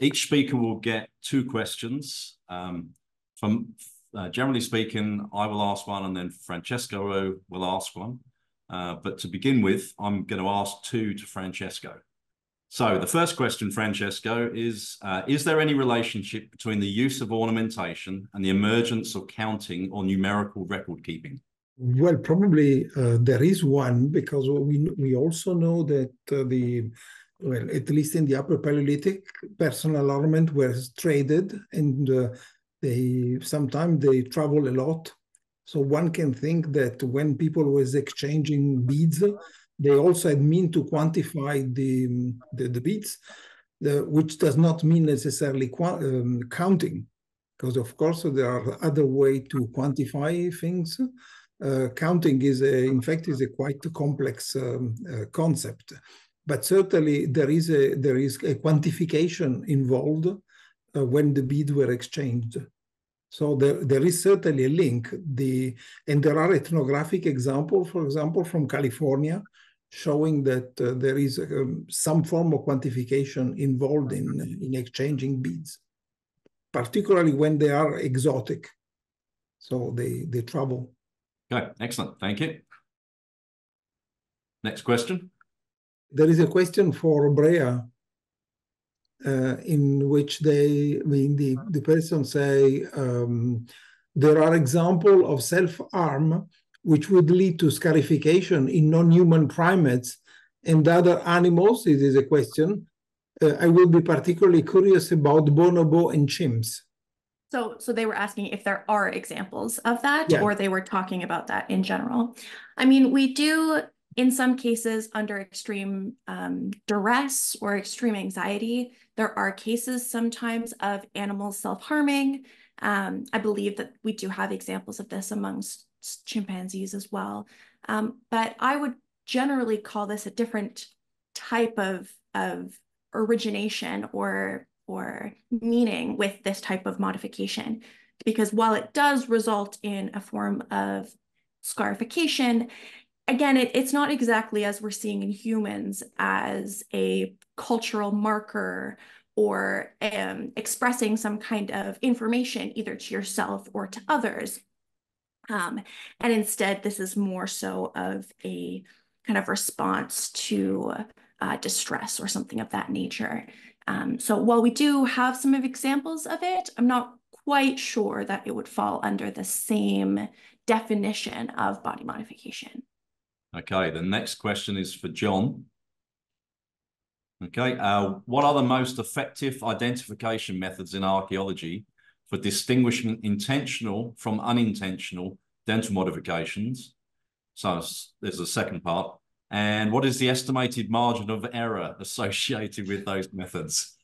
Each speaker will get two questions. Generally speaking, I will ask one and then Francesco will ask one. But to begin with, I'm going to ask two to Francesco. So the first question, Francesco, is there any relationship between the use of ornamentation and the emergence of counting or numerical record keeping? Well, probably there is one, because we also know that at least in the Upper Paleolithic, personal ornament was traded, and sometimes they travel a lot. So one can think that when people was exchanging beads, they also had means to quantify the beads, which does not mean necessarily counting, because of course there are other ways to quantify things. Counting is, in fact, a quite complex concept, but certainly there is a quantification involved when the beads were exchanged. So there is certainly a link. And there are ethnographic examples, for example, from California, showing that there is some form of quantification involved in exchanging beads, particularly when they are exotic. So they travel. Okay, excellent. Thank you. Next question. There is a question for Brea, in which the person say there are examples of self-harm which would lead to scarification in non-human primates and other animals. This is a question. I will be particularly curious about bonobo and chimps. So they were asking if there are examples of that, yeah, or they were talking about that in general. I mean, we do, in some cases, under extreme duress or extreme anxiety, there are cases sometimes of animals self-harming. I believe that we do have examples of this amongst chimpanzees as well. But I would generally call this a different type of origination or meaning with this type of modification, because while it does result in a form of scarification, again, it's not exactly as we're seeing in humans as a cultural marker or expressing some kind of information either to yourself or to others. And instead, this is more so of a kind of response to distress or something of that nature. So while we do have some examples of it, I'm not quite sure that it would fall under the same definition of body modification. Okay, the next question is for John. Okay, what are the most effective identification methods in archaeology for distinguishing intentional from unintentional dental modifications? So there's a second part. And what is the estimated margin of error associated with those methods?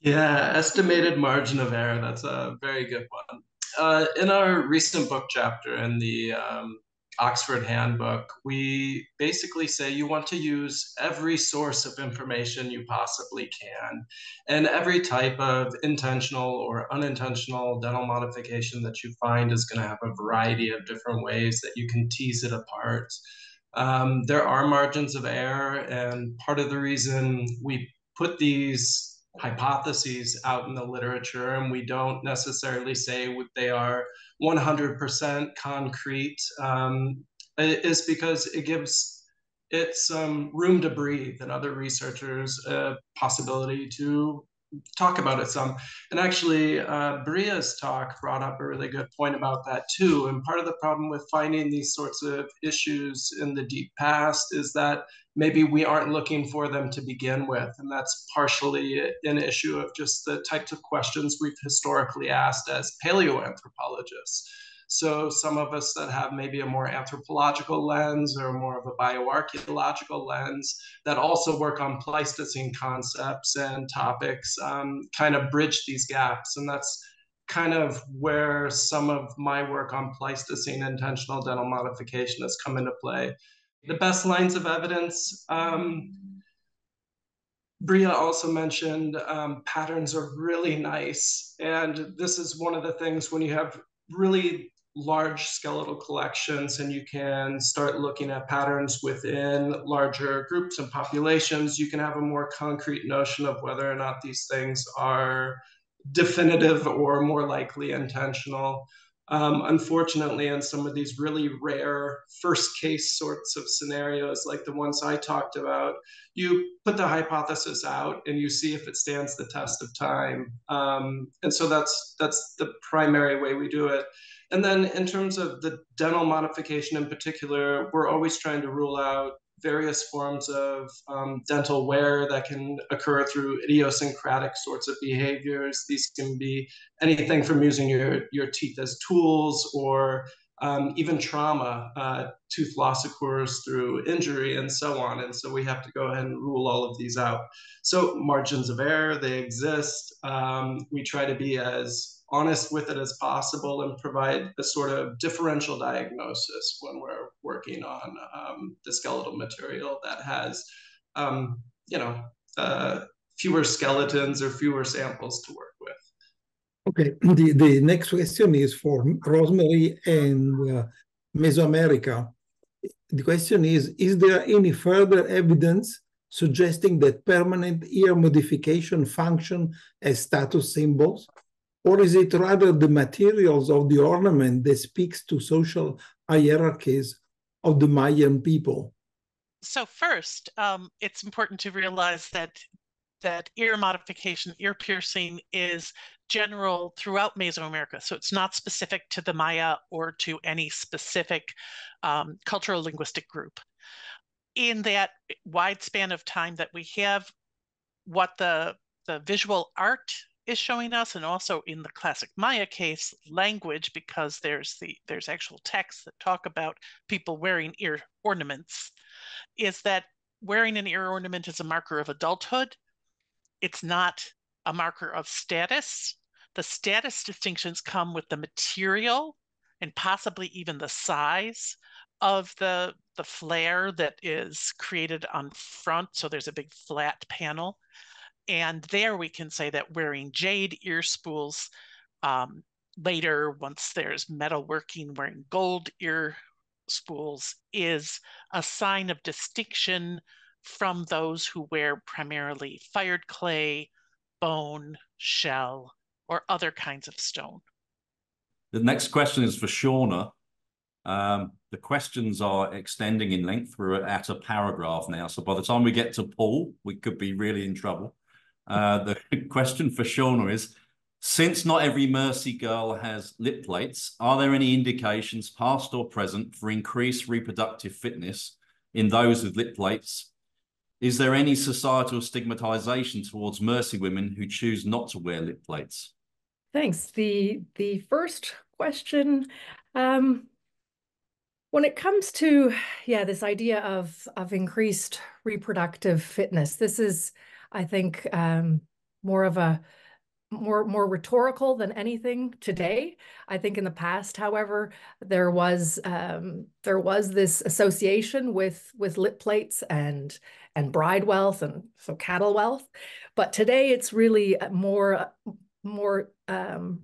Yeah, estimated margin of error. That's a very good one. In our recent book chapter in the Oxford Handbook, we basically say you want to use every source of information you possibly can, and every type of intentional or unintentional dental modification that you find is going to have a variety of different ways that you can tease it apart. There are margins of error, and part of the reason we put these hypotheses out in the literature, and we don't necessarily say what they are 100% concrete, is because it gives it some room to breathe and other researchers a possibility to talk about it some. And actually, Brea's talk brought up a really good point about that too. And part of the problem with finding these sorts of issues in the deep past is that maybe we aren't looking for them to begin with. And that's partially an issue of just the types of questions we've historically asked as paleoanthropologists. So some of us that have maybe a more anthropological lens or more of a bioarchaeological lens that also work on Pleistocene concepts and topics kind of bridge these gaps. And that's kind of where some of my work on Pleistocene intentional dental modification has come into play. The best lines of evidence, Brea also mentioned patterns are really nice. And this is one of the things when you have really large skeletal collections, and you can start looking at patterns within larger groups and populations, you can have a more concrete notion of whether or not these things are definitive or more likely intentional. Unfortunately, in some of these really rare first case sorts of scenarios, like the ones I talked about, you put the hypothesis out and you see if it stands the test of time. And so that's the primary way we do it. And then in terms of the dental modification in particular, we're always trying to rule out various forms of dental wear that can occur through idiosyncratic sorts of behaviors. These can be anything from using your teeth as tools or even trauma, tooth loss occurs through injury and so on. And so we have to go ahead and rule all of these out. So margins of error, they exist. We try to be as honest with it as possible and provide a sort of differential diagnosis when we're working on the skeletal material that has, fewer skeletons or fewer samples to work with. Okay, the next question is for Rosemary and Mesoamerica. The question is there any further evidence suggesting that permanent ear modification function as status symbols? Or is it rather the materials of the ornament that speaks to social hierarchies of the Mayan people? So first, it's important to realize that ear modification, ear piercing is general throughout Mesoamerica. So it's not specific to the Maya or to any specific cultural linguistic group. In that wide span of time that we have, what the visual art is showing us, and also in the classic Maya case, language, because there's actual texts that talk about people wearing ear ornaments, is that wearing an ear ornament is a marker of adulthood. It's not a marker of status. The status distinctions come with the material and possibly even the size of the flare that is created on front. So there's a big flat panel. And there we can say that wearing jade ear spools, later, once there's metalworking, wearing gold ear spools is a sign of distinction from those who wear primarily fired clay, bone, shell, or other kinds of stone. The next question is for Shauna. The questions are extending in length. We're at a paragraph now. So by the time we get to Paul, we could be really in trouble. The question for Shauna is, since not every Mursi girl has lip plates, are there any indications, past or present, for increased reproductive fitness in those with lip plates? Is there any societal stigmatization towards Mursi women who choose not to wear lip plates? Thanks. The first question, when it comes to, this idea of increased reproductive fitness, this is, I think, more rhetorical than anything today. I think in the past, however, there was this association with lip plates and bride wealth and so cattle wealth, but today it's really more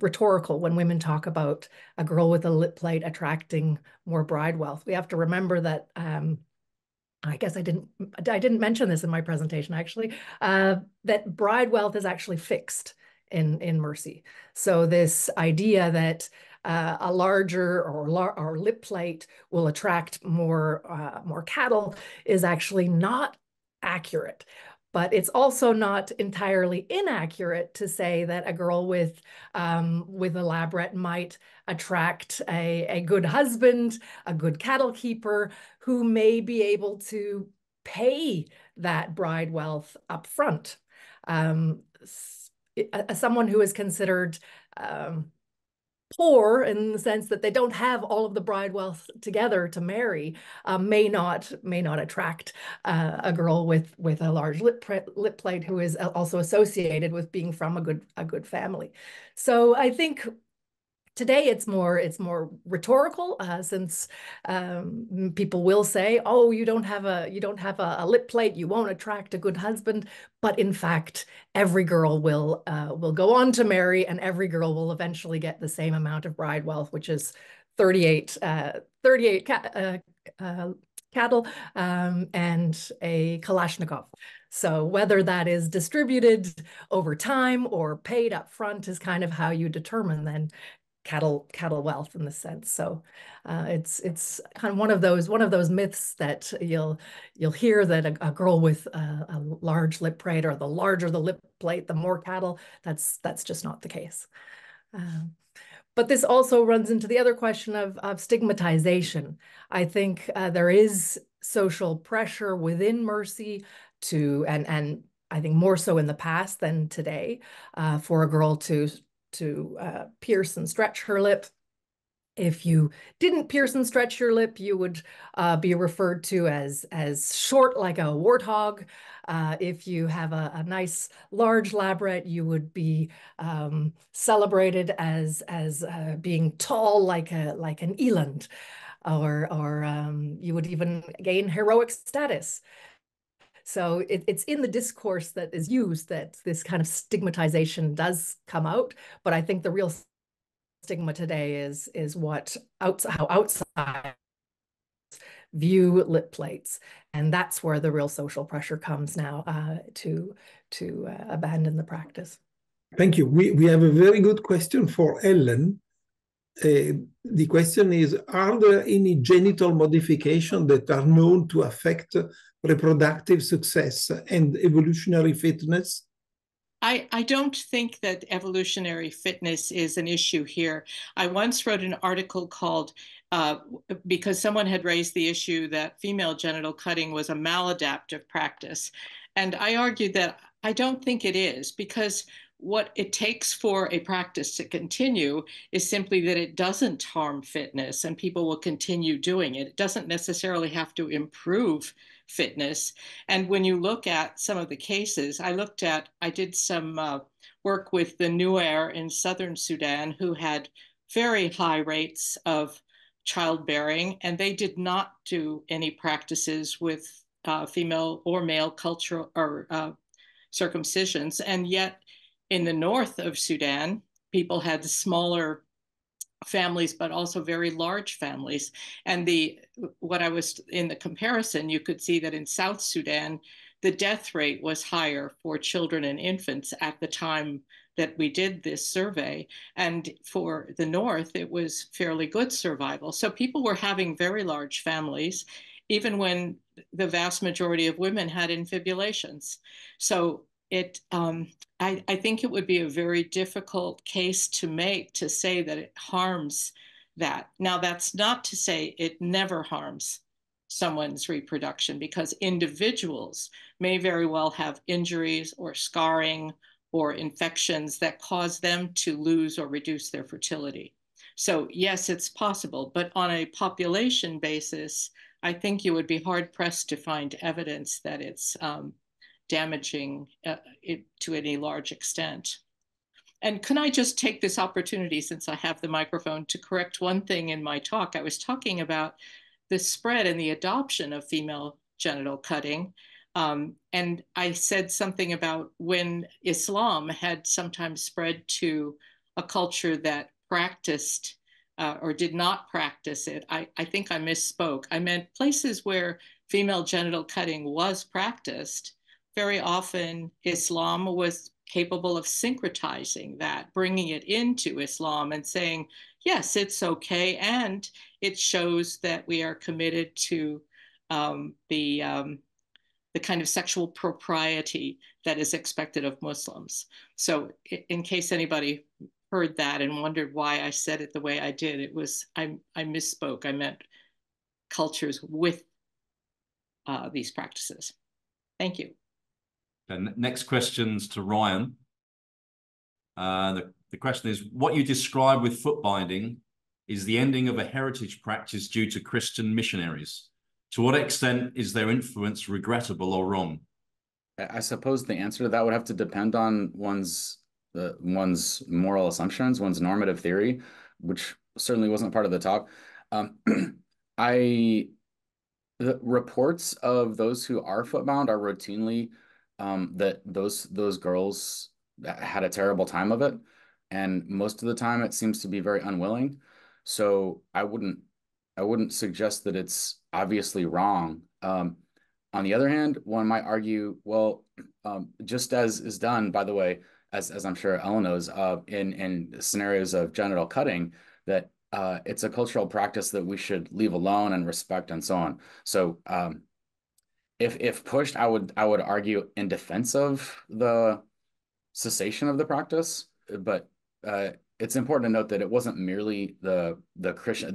rhetorical when women talk about a girl with a lip plate attracting more bride wealth. We have to remember that. I guess I didn't mention this in my presentation, actually, that bride wealth is actually fixed in Mursi. So this idea that a larger or lip plate will attract more cattle is actually not accurate. But it's also not entirely inaccurate to say that a girl with a labret might attract a good husband, a good cattle keeper, who may be able to pay that bride wealth up front. Someone who is considered poor in the sense that they don't have all of the bride wealth together to marry may not attract a girl with a large lip plate who is also associated with being from a good family. So I think today it's more rhetorical, since people will say, "Oh, you don't have a lip plate, you won't attract a good husband." But in fact, every girl will go on to marry, and every girl will eventually get the same amount of bride wealth, which is 38 cattle and a Kalashnikov. So whether that is distributed over time or paid up front is kind of how you determine then cattle wealth in the sense. So it's kind of one of those myths that you'll hear, that a girl with a large lip plate, or the larger the lip plate, the more cattle. That's just not the case. But this also runs into the other question of stigmatization. I think there is social pressure within Mursi to, and I think more so in the past than today, for a girl to pierce and stretch her lip. If you didn't pierce and stretch your lip, you would be referred to as short, like a warthog. If you have a nice large labret, you would be celebrated as being tall, like an eland, or you would even gain heroic status. So it's in the discourse that is used that this kind of stigmatization does come out. But I think the real stigma today is how outside view lip plates, and that's where the real social pressure comes now to abandon the practice. Thank you. We have a very good question for Ellen. The question is, are there any genital modifications that are known to affect reproductive success and evolutionary fitness? I don't think that evolutionary fitness is an issue here. I once wrote an article called, because someone had raised the issue that female genital cutting was a maladaptive practice. And I argued that I don't think it is, because what it takes for a practice to continue is simply that it doesn't harm fitness, and people will continue doing it. It doesn't necessarily have to improve fitness. And when you look at some of the cases, I did some work with the Nuer in Southern Sudan, who had very high rates of childbearing, and they did not do any practices with female or male cultural or circumcisions. And yet, in the north of Sudan, people had smaller families, but also very large families. And in the comparison, you could see that in South Sudan, the death rate was higher for children and infants at the time that we did this survey. And for the north, it was fairly good survival. So people were having very large families, even when the vast majority of women had infibulations. So I think it would be a very difficult case to make, to say that it harms that. Now, that's not to say it never harms someone's reproduction, because individuals may very well have injuries or scarring or infections that cause them to lose or reduce their fertility. So yes, it's possible, but on a population basis, I think you would be hard pressed to find evidence that it's damaging it to any large extent. And can I just take this opportunity, since I have the microphone, to correct one thing in my talk. I was talking about the spread and the adoption of female genital cutting. And I said something about when Islam had sometimes spread to a culture that practiced or did not practice it. I think I misspoke. I meant places where female genital cutting was practiced. Very often, Islam was capable of syncretizing that, bringing it into Islam and saying, yes, it's okay, and it shows that we are committed to the kind of sexual propriety that is expected of Muslims. So in case anybody heard that and wondered why I said it the way I did, it was, I misspoke. I meant cultures with these practices. Thank you. And next question's to Ryan. The question is, what you describe with foot binding is the ending of a heritage practice due to Christian missionaries. To what extent is their influence regrettable or wrong? I suppose the answer to that would have to depend on one's moral assumptions, one's normative theory, which certainly wasn't part of the talk. The reports of those who are footbound are routinely that those girls had a terrible time of it, and most of the time it seems to be very unwilling. So I wouldn't suggest that it's obviously wrong. On the other hand, one might argue, well, just as is done, by the way, as I'm sure Ellen knows, in scenarios of genital cutting, that it's a cultural practice that we should leave alone and respect and so on. So if pushed, I would argue in defense of the cessation of the practice, but it's important to note that it wasn't merely the Christian,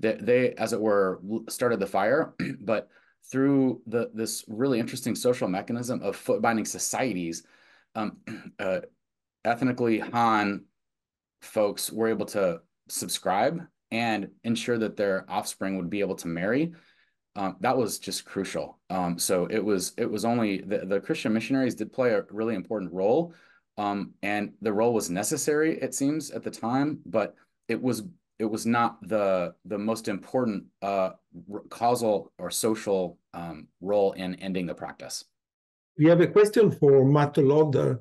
they as it were started the fire, but through this really interesting social mechanism of foot binding societies, ethnically Han folks were able to subscribe and ensure that their offspring would be able to marry. That was just crucial. So it was only the Christian missionaries did play a really important role, and the role was necessary, it seems, at the time, but it was not the most important causal or social role in ending the practice. We have a question for Matt Loder.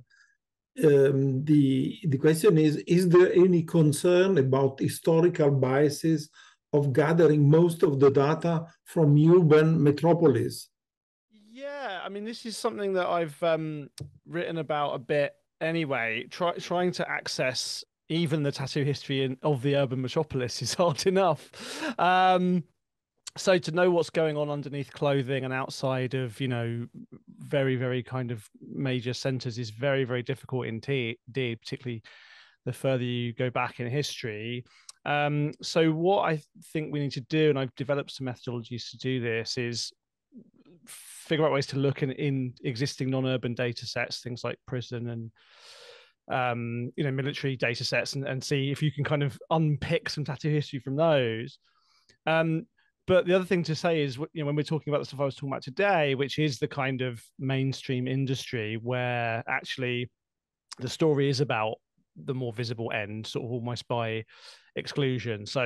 The question is there any concern about historical biases of gathering most of the data from urban metropolis? Yeah, I mean, this is something that I've written about a bit anyway. Trying to access even the tattoo history of the urban metropolis is hard enough. So to know what's going on underneath clothing and outside of, you know, very, very kind of major centers is very, very difficult indeed, particularly the further you go back in history. So what I think we need to do, and I've developed some methodologies to do this, is figure out ways to look in existing non-urban data sets, things like prison and you know, military data sets, and see if you can kind of unpick some tattoo history from those. But the other thing to say is, you know, when we're talking about the stuff I was talking about today, which is the kind of mainstream industry where actually the story is about the more visible end, sort of almost by exclusion. So,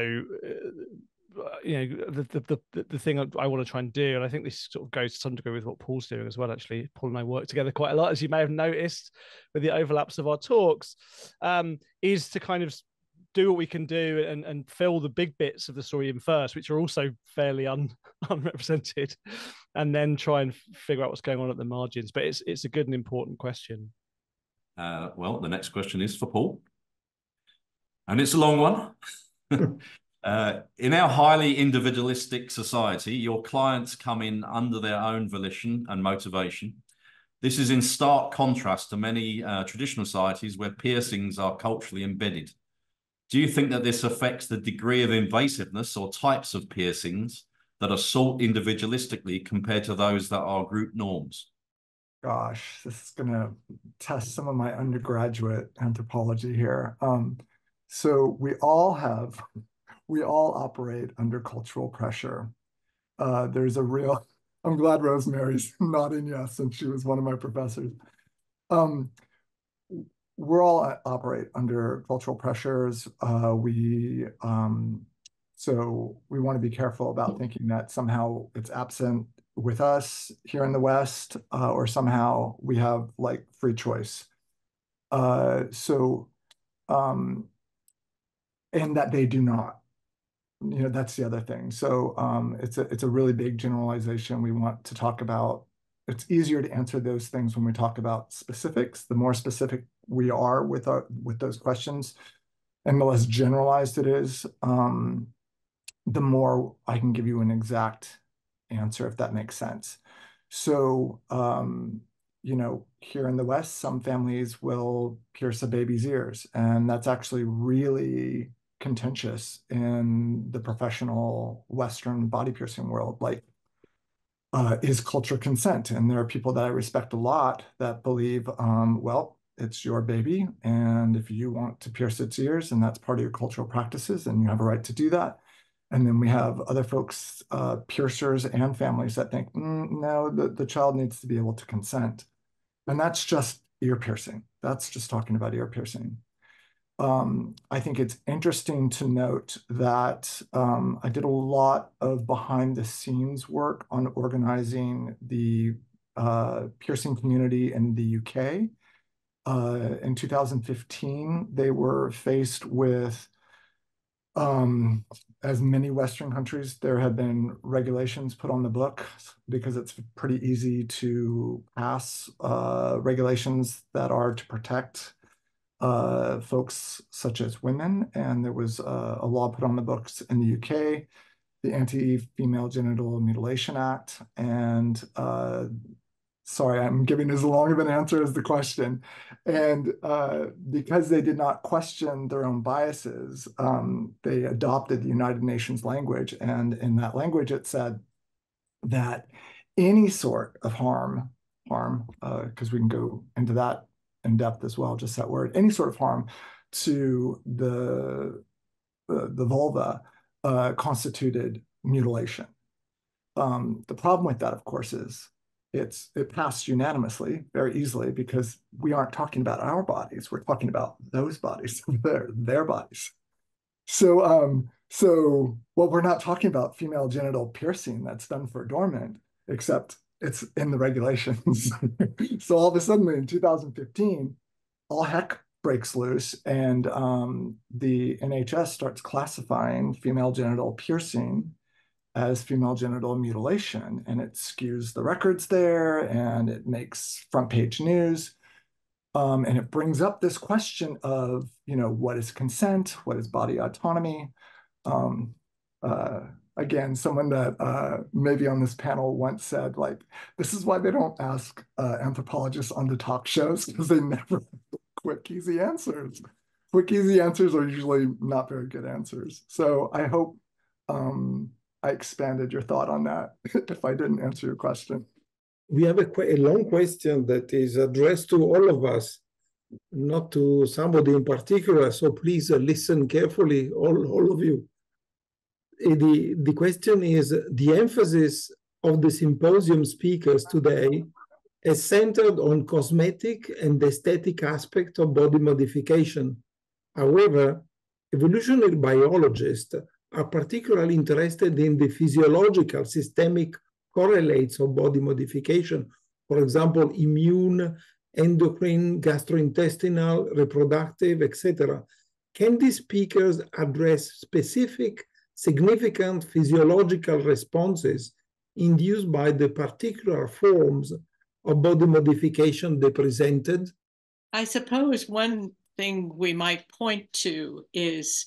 you know, the thing I want to try and do, and I think this sort of goes to some degree with what Paul's doing as well, actually. Paul and I work together quite a lot, as you may have noticed with the overlaps of our talks, is to kind of do what we can do and fill the big bits of the story in first, which are also fairly unrepresented, and then try and figure out what's going on at the margins. But it's a good and important question. Well, the next question is for Paul, and it's a long one. In our highly individualistic society, your clients come in under their own volition and motivation. This is in stark contrast to many traditional societies where piercings are culturally embedded. Do you think that this affects the degree of invasiveness or types of piercings that are sought individualistically compared to those that are group norms? Gosh, this is going to test some of my undergraduate anthropology here. So we all operate under cultural pressure. There's a real, I'm glad Rosemary's nodding yes, since she was one of my professors. We're all operate under cultural pressures. So we want to be careful about thinking that somehow it's absent with us here in the West, or somehow we have like free choice. And that they do not. You know, that's the other thing. So it's a really big generalization we want to talk about. It's easier to answer those things when we talk about specifics. The more specific we are with those questions, and the less generalized it is, the more I can give you an exact answer, if that makes sense. So, you know, here in the West, some families will pierce a baby's ears, and that's actually really contentious in the professional Western body piercing world. Like, is culture consent? And there are people that I respect a lot that believe, well, it's your baby, and if you want to pierce its ears, and that's part of your cultural practices, and you have a right to do that. And then we have other folks, piercers and families, that think, no, the child needs to be able to consent. And that's just ear piercing. That's just talking about ear piercing. I think it's interesting to note that I did a lot of behind the scenes work on organizing the piercing community in the UK. In 2015, they were faced with As many Western countries, there have been regulations put on the books because it's pretty easy to pass regulations that are to protect folks such as women. And there was a law put on the books in the UK, the Anti-Female Genital Mutilation Act. And sorry, I'm giving as long of an answer as the question. And because they did not question their own biases, they adopted the United Nations language. And in that language, it said that any sort of harm, because we can go into that in depth as well, just that word, any sort of harm to the vulva constituted mutilation. The problem with that, of course, is it passed unanimously very easily because we aren't talking about our bodies. We're talking about those bodies, their bodies. So, well, we're not talking about female genital piercing that's done for adornment, except it's in the regulations. So all of a sudden in 2015, all heck breaks loose, and the NHS starts classifying female genital piercing as female genital mutilation, and it skews the records there, and it makes front page news, and it brings up this question of, you know, what is consent, what is body autonomy? Again, someone that maybe on this panel once said, like, this is why they don't ask anthropologists on the talk shows, because they never have quick, easy answers. Quick, easy answers are usually not very good answers. So I hope I expanded your thought on that if I didn't answer your question. We have a long question that is addressed to all of us, not to somebody in particular. So please listen carefully, all of you. The question is, the emphasis of the symposium speakers today is centered on cosmetic and aesthetic aspects of body modification. However, evolutionary biologists are particularly interested in the physiological systemic correlates of body modification, for example, immune, endocrine, gastrointestinal, reproductive, etc. Can these speakers address specific, significant physiological responses induced by the particular forms of body modification they presented? I suppose one thing we might point to is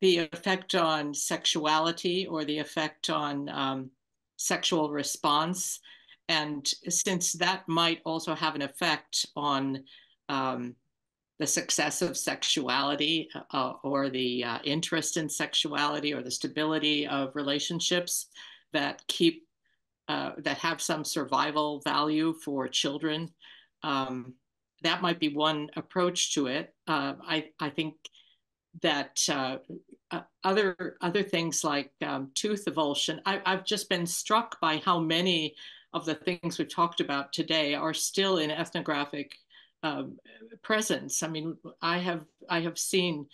the effect on sexuality, or the effect on sexual response. And since that might also have an effect on the success of sexuality, or the interest in sexuality, or the stability of relationships that keep, that have some survival value for children, that might be one approach to it. I think that other things like tooth avulsion, I've just been struck by how many of the things we've talked about today are still in ethnographic presence. I mean, I have seen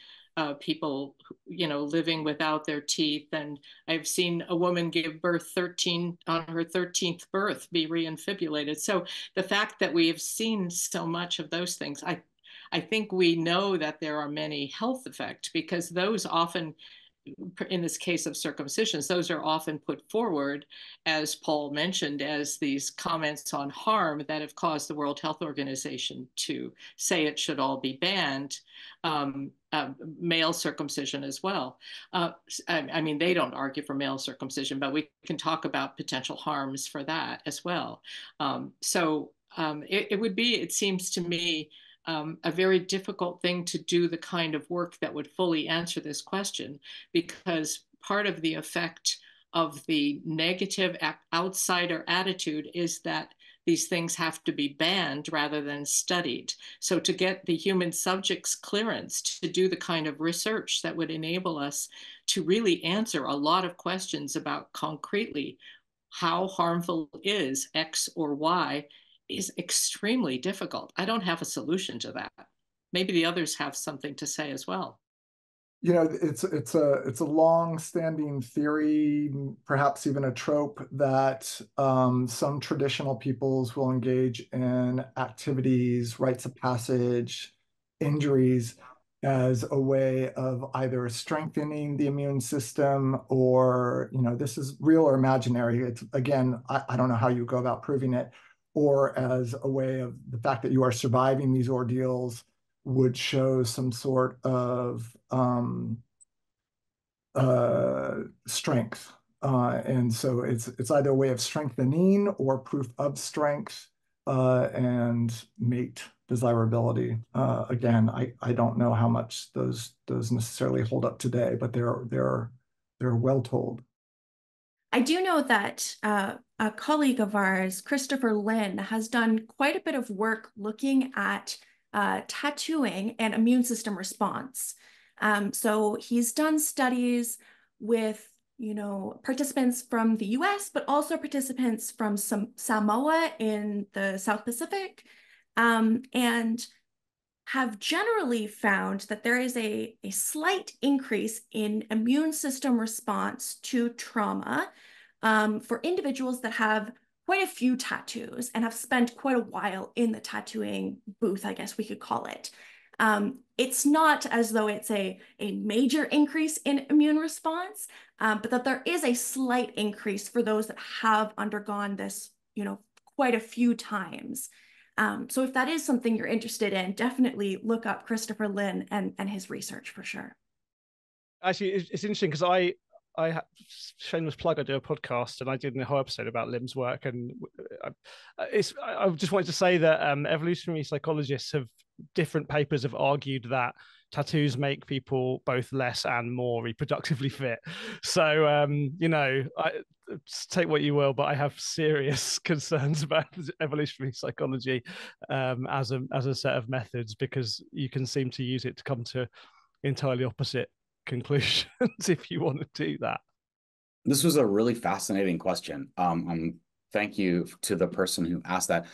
people, you know, living without their teeth, and I've seen a woman give birth on her 13th birth, be reinfibulated. So the fact that we have seen so much of those things, I think we know that there are many health effects, because those often, in this case of circumcisions, those are often put forward, as Paul mentioned, as these comments on harm that have caused the World Health Organization to say it should all be banned, male circumcision as well. I mean, they don't argue for male circumcision, but we can talk about potential harms for that as well. It would be, it seems to me, a very difficult thing to do the kind of work that would fully answer this question, because part of the effect of the negative outsider attitude is that these things have to be banned rather than studied. So to get the human subjects clearance to do the kind of research that would enable us to really answer a lot of questions about concretely how harmful is X or Y is extremely difficult. I don't have a solution to that. Maybe the others have something to say as well. You know, it's a long-standing theory, perhaps even a trope, that some traditional peoples will engage in activities, rites of passage, injuries, as a way of either strengthening the immune system or, you know, this is real or imaginary. It's, again, I don't know how you go about proving it, or as a way of the fact that you are surviving these ordeals would show some sort of strength. And so it's either a way of strengthening or proof of strength and mate desirability. Again, I don't know how much those necessarily hold up today, but they're well told. I do know that a colleague of ours, Christopher Lynn, has done quite a bit of work looking at tattooing and immune system response. So he's done studies with, you know, participants from the US, but also participants from some Samoa in the South Pacific, and have generally found that there is a slight increase in immune system response to trauma for individuals that have quite a few tattoos and have spent quite a while in the tattooing booth, I guess we could call it. It's not as though it's a major increase in immune response, but that there is a slight increase for those that have undergone this, you know, quite a few times. So if that is something you're interested in, definitely look up Christopher Lynn and his research for sure. Actually, it's interesting because I shameless plug, I do a podcast and I did a whole episode about Lim's work, and I just wanted to say that evolutionary psychologists have different papers have argued that tattoos make people both less and more reproductively fit. So, you know, take what you will, but I have serious concerns about evolutionary psychology as a set of methods, because you can seem to use it to come to entirely opposite conclusions if you want to do that. This was a really fascinating question. Thank you to the person who asked that.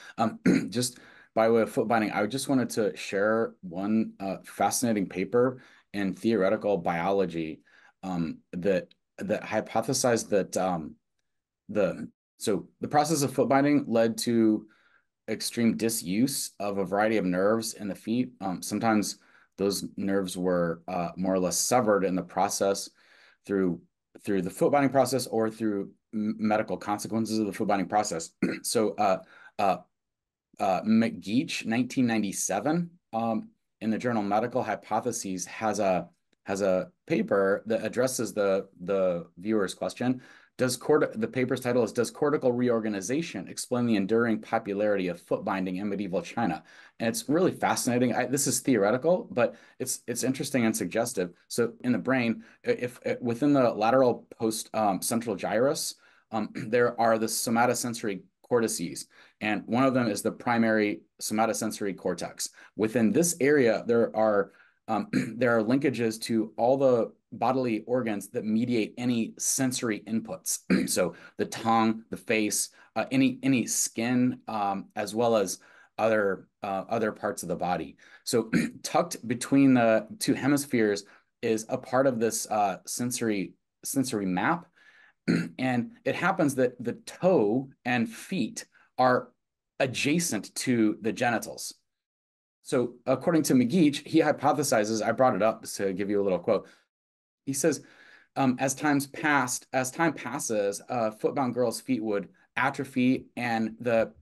Just by way of foot binding, I just wanted to share one fascinating paper in theoretical biology that hypothesized that the process of foot binding led to extreme disuse of a variety of nerves in the feet. Sometimes those nerves were more or less severed in the process through the foot binding process or through medical consequences of the foot binding process. So, McGeach, 1997, in the journal Medical Hypotheses, has a paper that addresses the viewer's question. The paper's title is "Does Cortical Reorganization Explain the Enduring Popularity of Foot Binding in Medieval China?" And it's really fascinating. This is theoretical, but it's interesting and suggestive. So in the brain, if within the lateral post central gyrus, there are the somatosensory cortices, and one of them is the primary somatosensory cortex. Within this area, there are linkages to all the bodily organs that mediate any sensory inputs. So the tongue, the face, any skin, as well as other parts of the body. So tucked between the two hemispheres is a part of this sensory map. And it happens that the toe and feet are adjacent to the genitals. So according to McGeach, he hypothesizes, I brought it up to give you a little quote. He says, as time passes, footbound girls' feet would atrophy, and the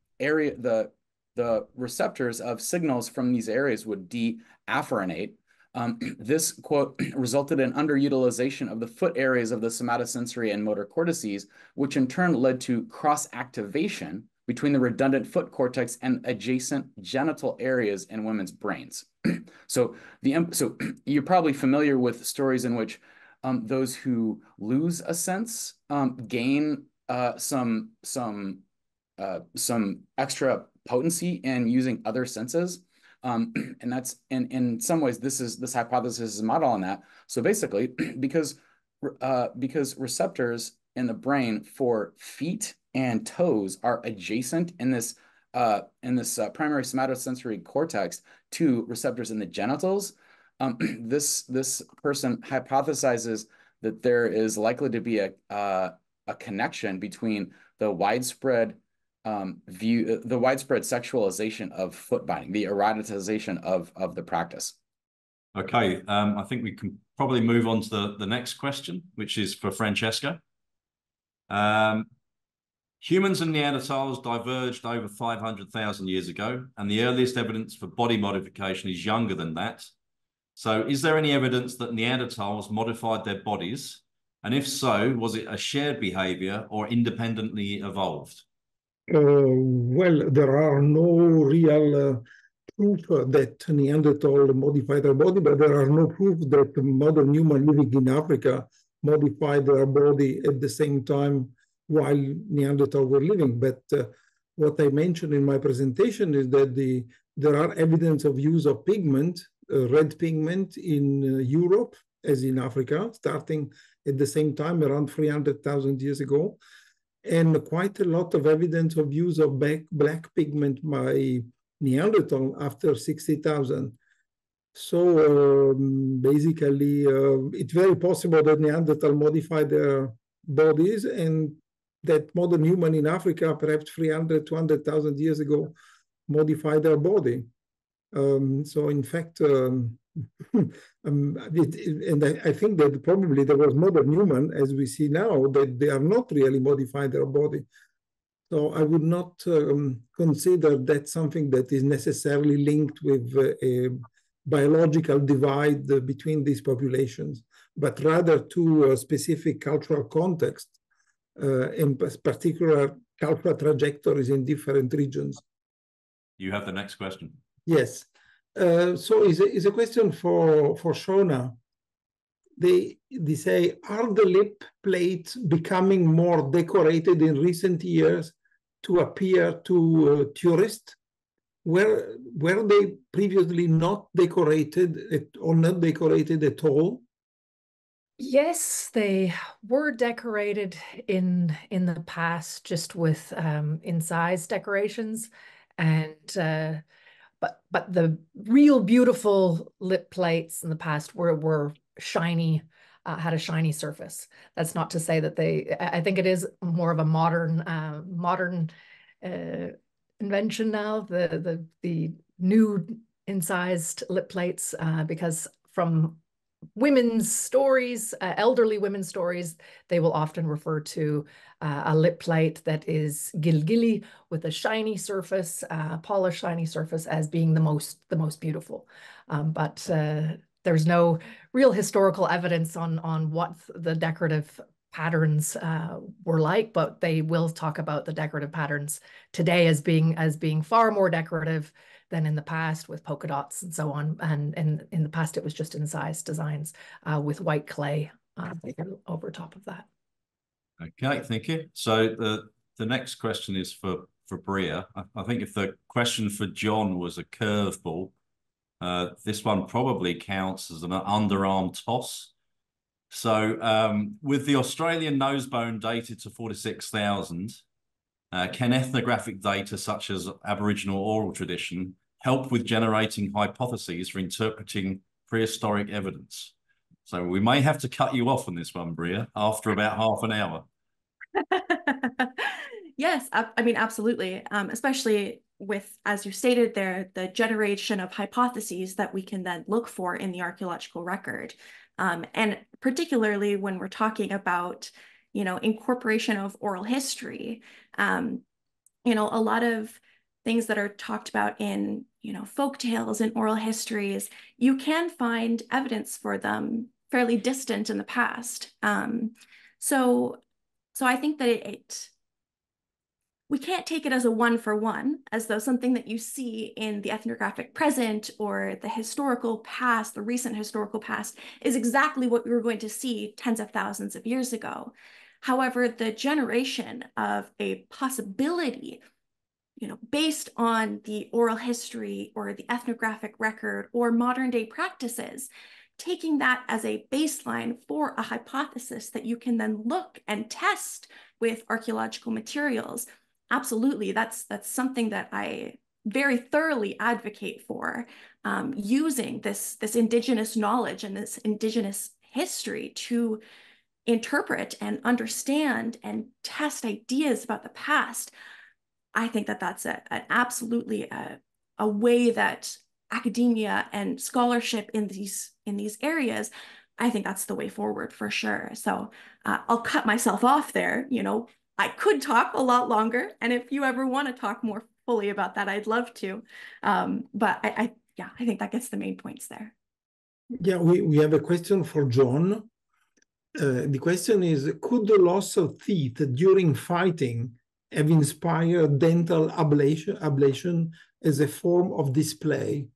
receptors of signals from these areas would deafferenate. This, quote, resulted in underutilization of the foot areas of the somatosensory and motor cortices, which in turn led to cross-activation between the redundant foot cortex and adjacent genital areas in women's brains. So you're probably familiar with stories in which those who lose a sense gain some extra potency in using other senses. And that's in some ways this hypothesis is a model on that. So basically, because receptors in the brain for feet and toes are adjacent in this primary somatosensory cortex to receptors in the genitals, this person hypothesizes that there is likely to be a connection between the widespread sexualization of foot binding, the eroticization of the practice. Okay, I think we can probably move on to the next question, which is for Francesco. Humans and Neanderthals diverged over 500,000 years ago, and the earliest evidence for body modification is younger than that. So is there any evidence that Neanderthals modified their bodies? And if so, was it a shared behavior or independently evolved? Well, there are no real proof that Neanderthal modified their body, but there are no proof that modern human living in Africa modified their body at the same time while Neanderthal were living. But what I mentioned in my presentation is that there are evidence of use of pigment, red pigment in Europe, as in Africa, starting at the same time around 300,000 years ago, and quite a lot of evidence of use of black pigment by Neanderthal after 60,000. So basically, it's very possible that Neanderthal modified their bodies, and that modern human in Africa, perhaps 300, 200,000 years ago, modified their body. So in fact, I think that probably there was modern human, as we see now, that they are not really modified their body. So I would not consider that something that is necessarily linked with a biological divide between these populations, but rather to a specific cultural context and particular cultural trajectories in different regions. You have the next question. Yes. So it's a question for Shauna. They say, are the lip plates becoming more decorated in recent years to appear to tourists? Were they previously not decorated or not decorated at all? Yes, they were decorated in the past, just with incised decorations, and but the real beautiful lip plates in the past were shiny, had a shiny surface. That's not to say that they. I think it is more of a modern invention now. The new incised lip plates, because from women's stories, elderly women's stories, they will often refer to a lip plate that is gilgili with a shiny surface, polished shiny surface, as being the most beautiful. But there's no real historical evidence on what the decorative patterns were like, but they will talk about the decorative patterns today as being far more decorative than in the past, with polka dots and so on. And in the past, it was just incised designs with white clay over top of that. Okay, thank you. So the next question is for Brea. I think if the question for John was a curveball, this one probably counts as an underarm toss. So with the Australian nosebone dated to 46,000, can ethnographic data such as Aboriginal oral tradition help with generating hypotheses for interpreting prehistoric evidence? So we may have to cut you off on this one, Brea, after about half an hour. Yes, I mean, absolutely, especially with, as you stated there, the generation of hypotheses that we can then look for in the archaeological record. And particularly when we're talking about, you know, incorporation of oral history, you know, a lot of things that are talked about in, you know, folk tales and oral histories, you can find evidence for them fairly distant in the past. So I think that we can't take it as a one-for-one, as though something that you see in the ethnographic present or the historical past, the recent historical past, is exactly what we were going to see tens of thousands of years ago. However, the generation of a possibility, you know, based on the oral history or the ethnographic record or modern day practices, taking that as a baseline for a hypothesis that you can then look and test with archaeological materials, absolutely, that's something that I very thoroughly advocate for, using this indigenous knowledge and this indigenous history to interpret and understand and test ideas about the past. I think that that's an absolutely a way that academia and scholarship in these areas, I think that's the way forward for sure. So I'll cut myself off there. You know, I could talk a lot longer, and if you ever want to talk more fully about that, I'd love to. But I think that gets the main points there. Yeah, we have a question for John. The question is, could the loss of teeth during fighting have inspired dental ablation as a form of display?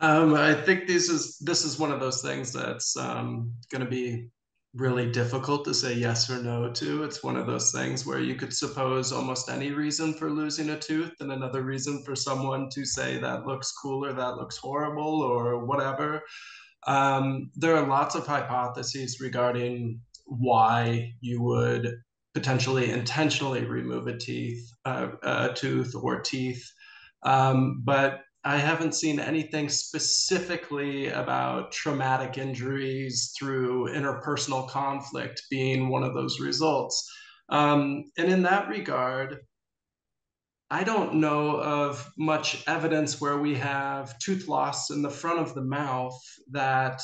I think this is one of those things that's going to be really difficult to say yes or no to. It's one of those things where you could suppose almost any reason for losing a tooth and another reason for someone to say that looks cool or that looks horrible or whatever. There are lots of hypotheses regarding why you would potentially intentionally remove a tooth or teeth, but I haven't seen anything specifically about traumatic injuries through interpersonal conflict being one of those results. And in that regard, I don't know of much evidence where we have tooth loss in the front of the mouth that,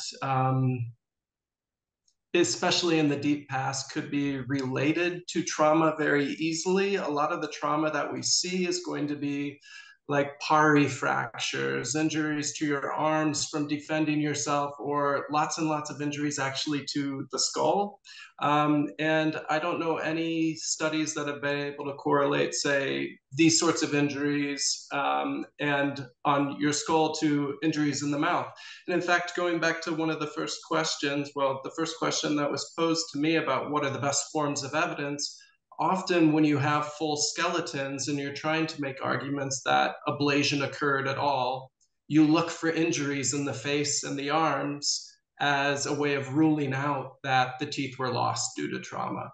especially in the deep past, could be related to trauma very easily. A lot of the trauma that we see is going to be like pari fractures, injuries to your arms from defending yourself, or lots and lots of injuries actually to the skull. And I don't know any studies that have been able to correlate, say, these sorts of injuries and on your skull to injuries in the mouth. And in fact, going back to one of the first questions, well, the first question that was posed to me about what are the best forms of evidence, often when you have full skeletons and you're trying to make arguments that ablation occurred at all, you look for injuries in the face and the arms as a way of ruling out that the teeth were lost due to trauma.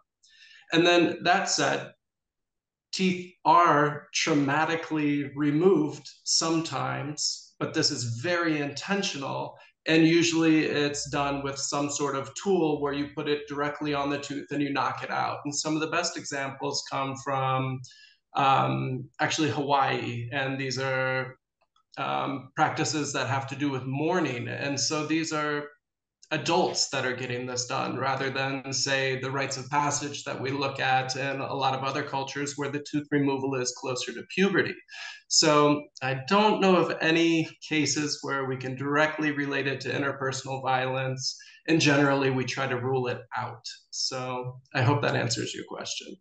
And then that said, teeth are traumatically removed sometimes, but this is very intentional. And usually it's done with some sort of tool where you put it directly on the tooth and you knock it out. And some of the best examples come from actually Hawaii. And these are practices that have to do with mourning. And so these are adults that are getting this done rather than, say, the rites of passage that we look at in a lot of other cultures where the tooth removal is closer to puberty. So I don't know of any cases where we can directly relate it to interpersonal violence, and generally we try to rule it out. So I hope that answers your question.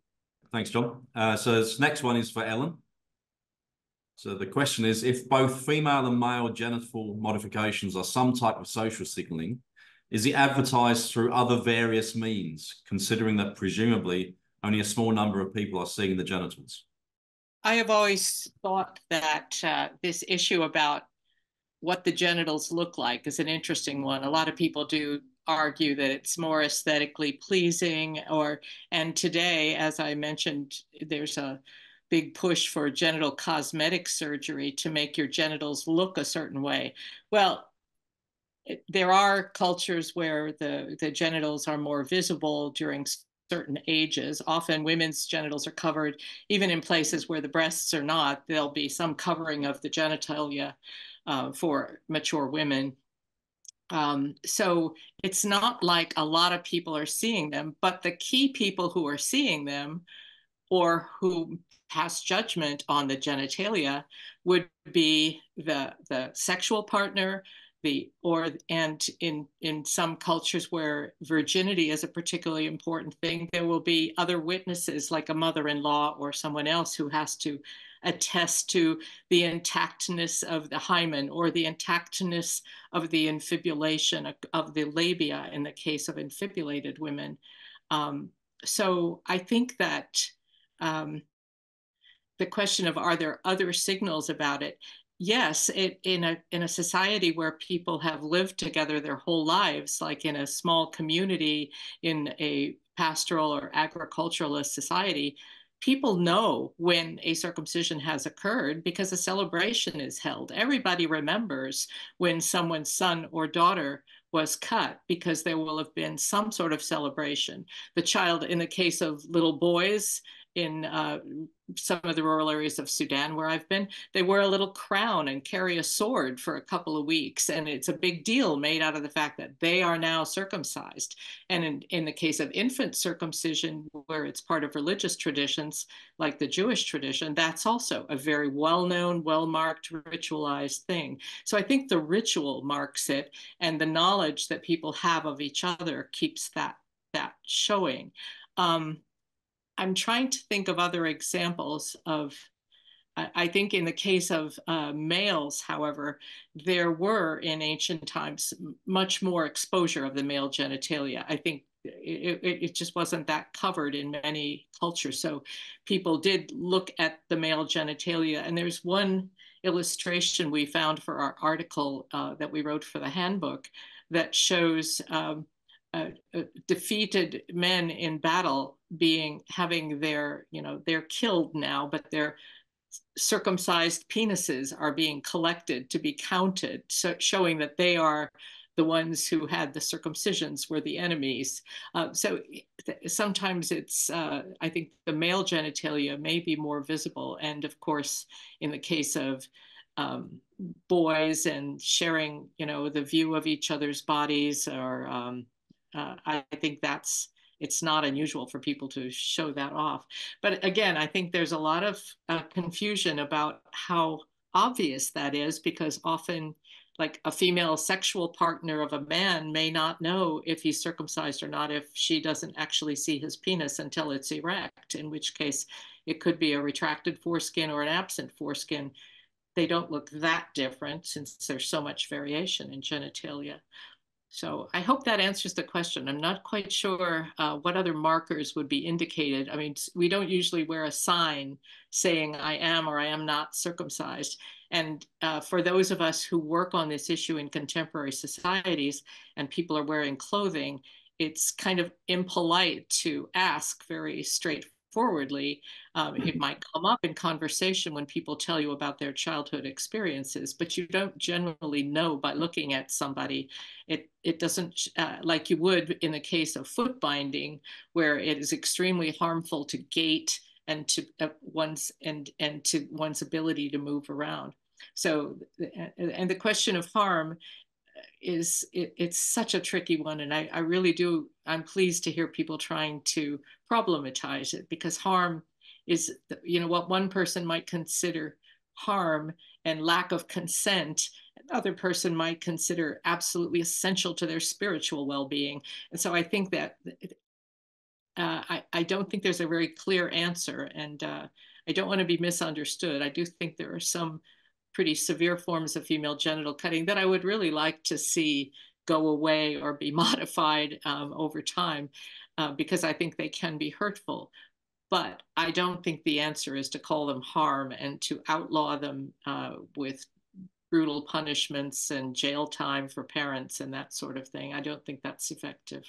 Thanks, John. So this next one is for Ellen. So the question is, if both female and male genital modifications are some type of social signaling, is it advertised through other various means, considering that presumably only a small number of people are seeing the genitals? I have always thought that this issue about what the genitals look like is an interesting one. A lot of people do argue that it's more aesthetically pleasing, and today, as I mentioned, there's a big push for genital cosmetic surgery to make your genitals look a certain way. Well, there are cultures where the genitals are more visible during certain ages. Often women's genitals are covered, even in places where the breasts are not. There'll be some covering of the genitalia for mature women. So it's not like a lot of people are seeing them, but the key people who are seeing them or who pass judgment on the genitalia would be the sexual partner, and in some cultures where virginity is a particularly important thing, there will be other witnesses like a mother-in-law or someone else who has to attest to the intactness of the hymen or the intactness of the infibulation of the labia in the case of infibulated women. So I think that the question of are there other signals about it? Yes, in a society where people have lived together their whole lives, like in a small community, in a pastoral or agriculturalist society, people know when a circumcision has occurred because a celebration is held. Everybody remembers when someone's son or daughter was cut because there will have been some sort of celebration. The child, in the case of little boys, in some of the rural areas of Sudan where I've been, they wear a little crown and carry a sword for a couple of weeks. And it's a big deal made out of the fact that they are now circumcised. And in the case of infant circumcision, where it's part of religious traditions, like the Jewish tradition, that's also a very well-known, well-marked, ritualized thing. So I think the ritual marks it, and the knowledge that people have of each other keeps that showing. I'm trying to think of other examples of, I think in the case of males, however, there were in ancient times much more exposure of the male genitalia. I think it just wasn't that covered in many cultures. So people did look at the male genitalia. And there's one illustration we found for our article that we wrote for the handbook that shows defeated men in battle having their, they're killed now, but their circumcised penises are being collected to be counted, so showing that they are the ones who had the circumcisions were the enemies. So sometimes it's, I think the male genitalia may be more visible. And of course, in the case of boys and sharing, the view of each other's bodies, or I think it's not unusual for people to show that off. But again, I think there's a lot of confusion about how obvious that is, because often like a female sexual partner of a man may not know if he's circumcised or not, if she doesn't actually see his penis until it's erect, in which case it could be a retracted foreskin or an absent foreskin. They don't look that different since there's so much variation in genitalia. So I hope that answers the question. I'm not quite sure what other markers would be indicated. I mean, we don't usually wear a sign saying I am or I am not circumcised. And for those of us who work on this issue in contemporary societies and people are wearing clothing, it's kind of impolite to ask very straightforwardly. It might come up in conversation when people tell you about their childhood experiences, but you don't generally know by looking at somebody. It doesn't, like you would in the case of foot binding, where it is extremely harmful to gait and to one's ability to move around. So, and the question of harm is, it's such a tricky one. And I really do, I'm pleased to hear people trying to problematize it, because harm is, what one person might consider harm and lack of consent, another person might consider absolutely essential to their spiritual well-being. And so I think that I don't think there's a very clear answer, and I don't want to be misunderstood. I do think there are some pretty severe forms of female genital cutting that I would really like to see go away or be modified over time, because I think they can be hurtful. But I don't think the answer is to call them harm and to outlaw them with brutal punishments and jail time for parents and that sort of thing. I don't think that's effective.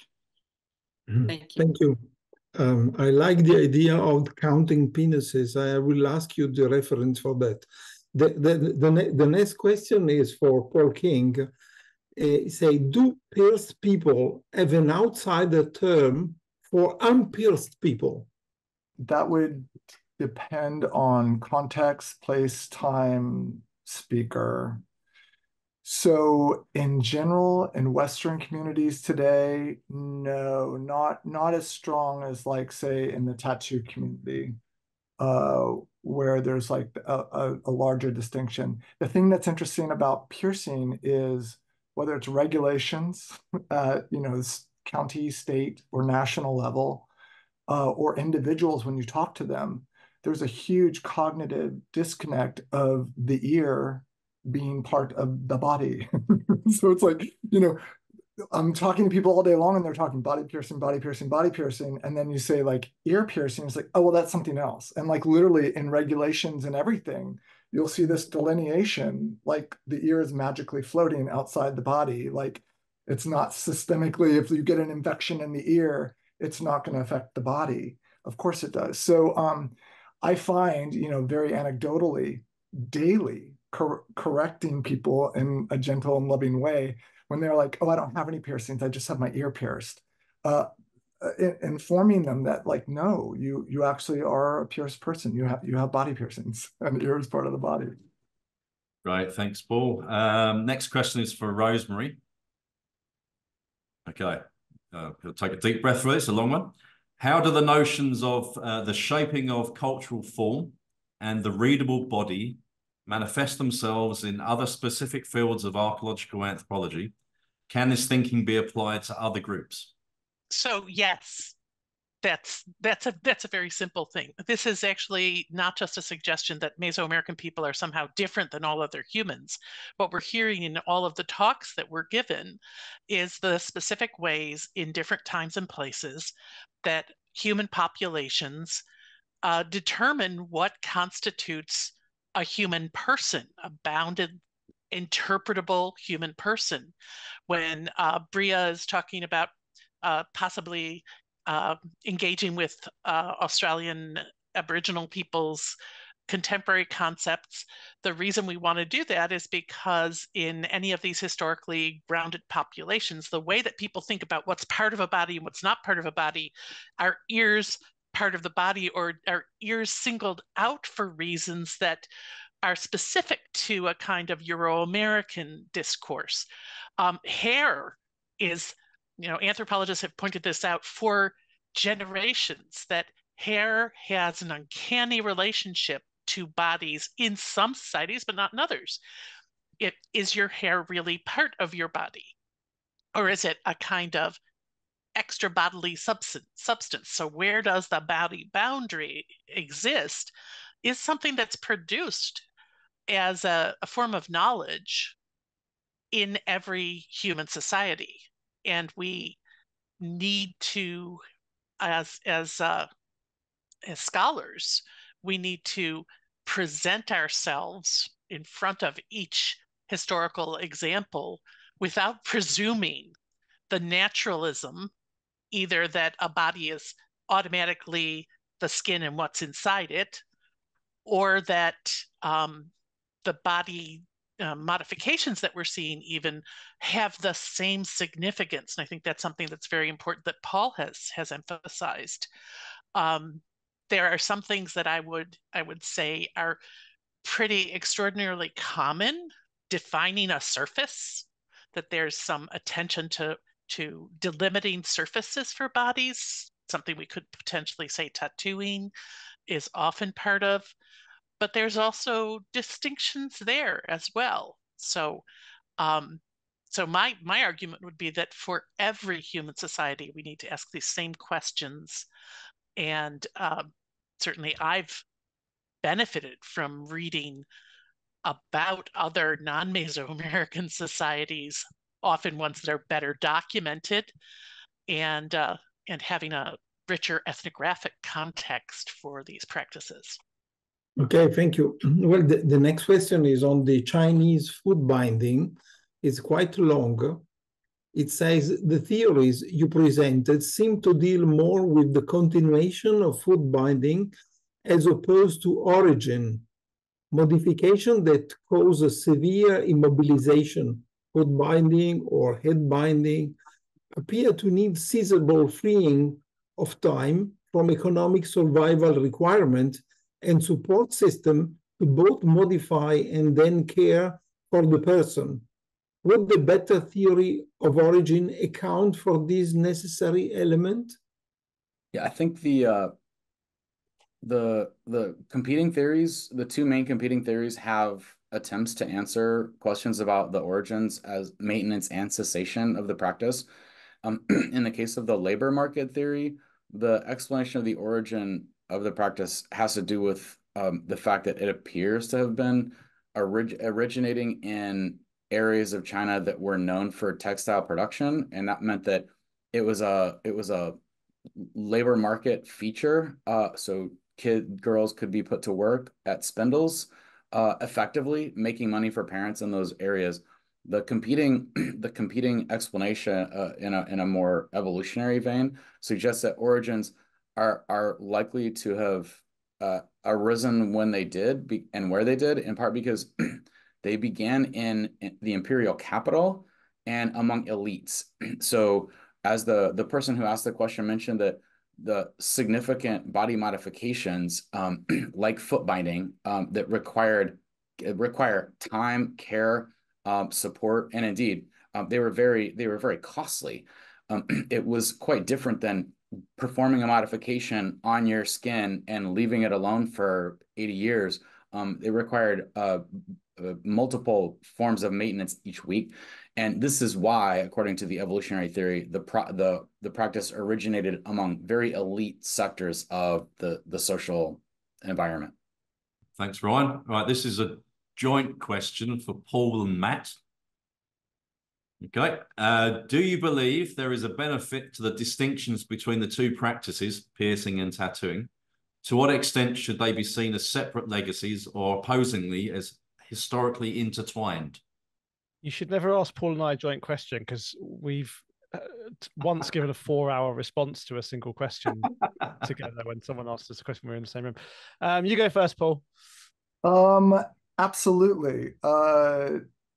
Thank you. Thank you. I like the idea of counting penises. I will ask you the reference for that. The next question is for Paul King. Say, do pierced people have an outsider term for unpierced people? That would depend on context, place, time, speaker. So in general, in Western communities today, no, not as strong as, like, say, in the tattoo community, where there's like a larger distinction. The thing that's interesting about piercing is whether it's regulations, county, state, or national level, or individuals when you talk to them, there's a huge cognitive disconnect of the ear being part of the body. So it's like, I'm talking to people all day long and they're talking body piercing, body piercing, body piercing. And then you say like ear piercing, it's like, oh, well, that's something else. And like literally in regulations and everything, you'll see this delineation, like the ear is magically floating outside the body. Like it's not systemically, if you get an infection in the ear, it's not going to affect the body. Of course it does. So I find, very anecdotally, daily correcting people in a gentle and loving way when they're like, oh, I don't have any piercings, I just have my ear pierced. informing them that, like, no, you actually are a pierced person. You have body piercings, and the ear is part of the body. Great, thanks, Paul. Next question is for Rosemary. Okay, I'll take a deep breath for this, a long one. How do the notions of the shaping of cultural form and the readable body manifest themselves in other specific fields of archaeological anthropology? Can this thinking be applied to other groups? So yes, that's a very simple thing. This is actually not just a suggestion that Mesoamerican people are somehow different than all other humans. What we're hearing in all of the talks that we're given is the specific ways in different times and places that human populations determine what constitutes a human person, a bounded, interpretable human person. When Brea is talking about possibly engaging with Australian Aboriginal people's contemporary concepts, the reason we want to do that is because in any of these historically grounded populations, the way that people think about what's part of a body and what's not part of a body, are ears part of the body, or are ears singled out for reasons that are specific to a kind of Euro-American discourse. Hair is, you know, anthropologists have pointed this out for generations, that hair has an uncanny relationship to bodies in some societies, but not in others. It, is your hair really part of your body? Or is it a kind of extra bodily substance? So where does the body boundary exist is something that's produced as a form of knowledge in every human society. And we need to, as scholars, we need to present ourselves in front of each historical example without presuming the naturalism, either that a body is automatically the skin and what's inside it, or that the body modifications that we're seeing even have the same significance. And I think that's something that's very important that Paul has emphasized. There are some things that I would say are pretty extraordinarily common, defining a surface, that there's some attention to delimiting surfaces for bodies, something we could potentially say tattooing is often part of. But there's also distinctions there as well. So so my argument would be that for every human society, we need to ask these same questions. And certainly I've benefited from reading about other non-Mesoamerican societies, often ones that are better documented, and having a richer ethnographic context for these practices. Okay, thank you. Well, the next question is on the Chinese food binding. It's quite long. It says, the theories you presented seem to deal more with the continuation of food binding as opposed to origin, modification that causes severe immobilization. Foot binding or head binding appear to need seizable freeing of time from economic survival requirement and support system to both modify and then care for the person. Would the better theory of origin account for this necessary element? Yeah, I think the competing theories, the two main competing theories, have attempts to answer questions about the origins as maintenance and cessation of the practice. In the case of the labor market theory, the explanation of the origin of the practice has to do with the fact that it appears to have been originating in areas of China that were known for textile production, and that meant that it was a labor market feature. So girls could be put to work at spindles, effectively making money for parents in those areas. The competing explanation in a more evolutionary vein suggests that origins are likely to have arisen when they did and where they did, in part because they began in the imperial capital and among elites. So as the person who asked the question mentioned, that the significant body modifications like foot binding that require time, care, support, and indeed they were very costly. It was quite different than performing a modification on your skin and leaving it alone for 80 years. It required multiple forms of maintenance each week. And this is why, according to the evolutionary theory, the practice originated among very elite sectors of the social environment. Thanks, Ryan. All right, this is a joint question for Paul and Matt. Okay. Do you believe there is a benefit to the distinctions between the two practices, piercing and tattooing? To what extent should they be seen as separate legacies or, opposingly, as historically intertwined? You should never ask Paul and I a joint question, because we've once given a 4-hour response to a single question together when someone asked us a question. We were in the same room. You go first, Paul. Absolutely.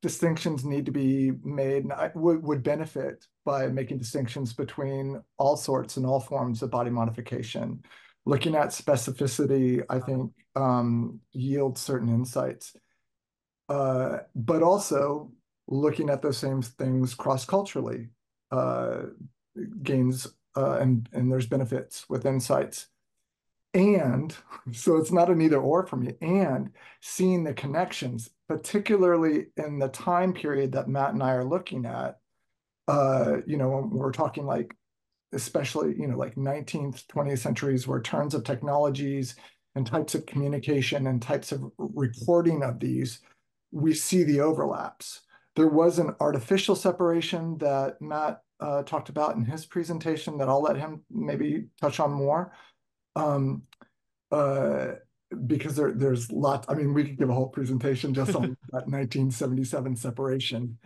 Distinctions need to be made, and I would benefit by making distinctions between all sorts and all forms of body modification. Looking at specificity, I think, yields certain insights. But also looking at those same things cross-culturally gains, and there's benefits with insights. And so it's not an either or for me, and seeing the connections, particularly in the time period that Matt and I are looking at, you know, when we're talking like, especially, you know, like 19th, 20th centuries, where turns of technologies and types of communication and types of reporting of these, we see the overlaps. There was an artificial separation that Matt talked about in his presentation that I'll let him maybe touch on more. Because there's lots, I mean, we could give a whole presentation just on that 1977 separation.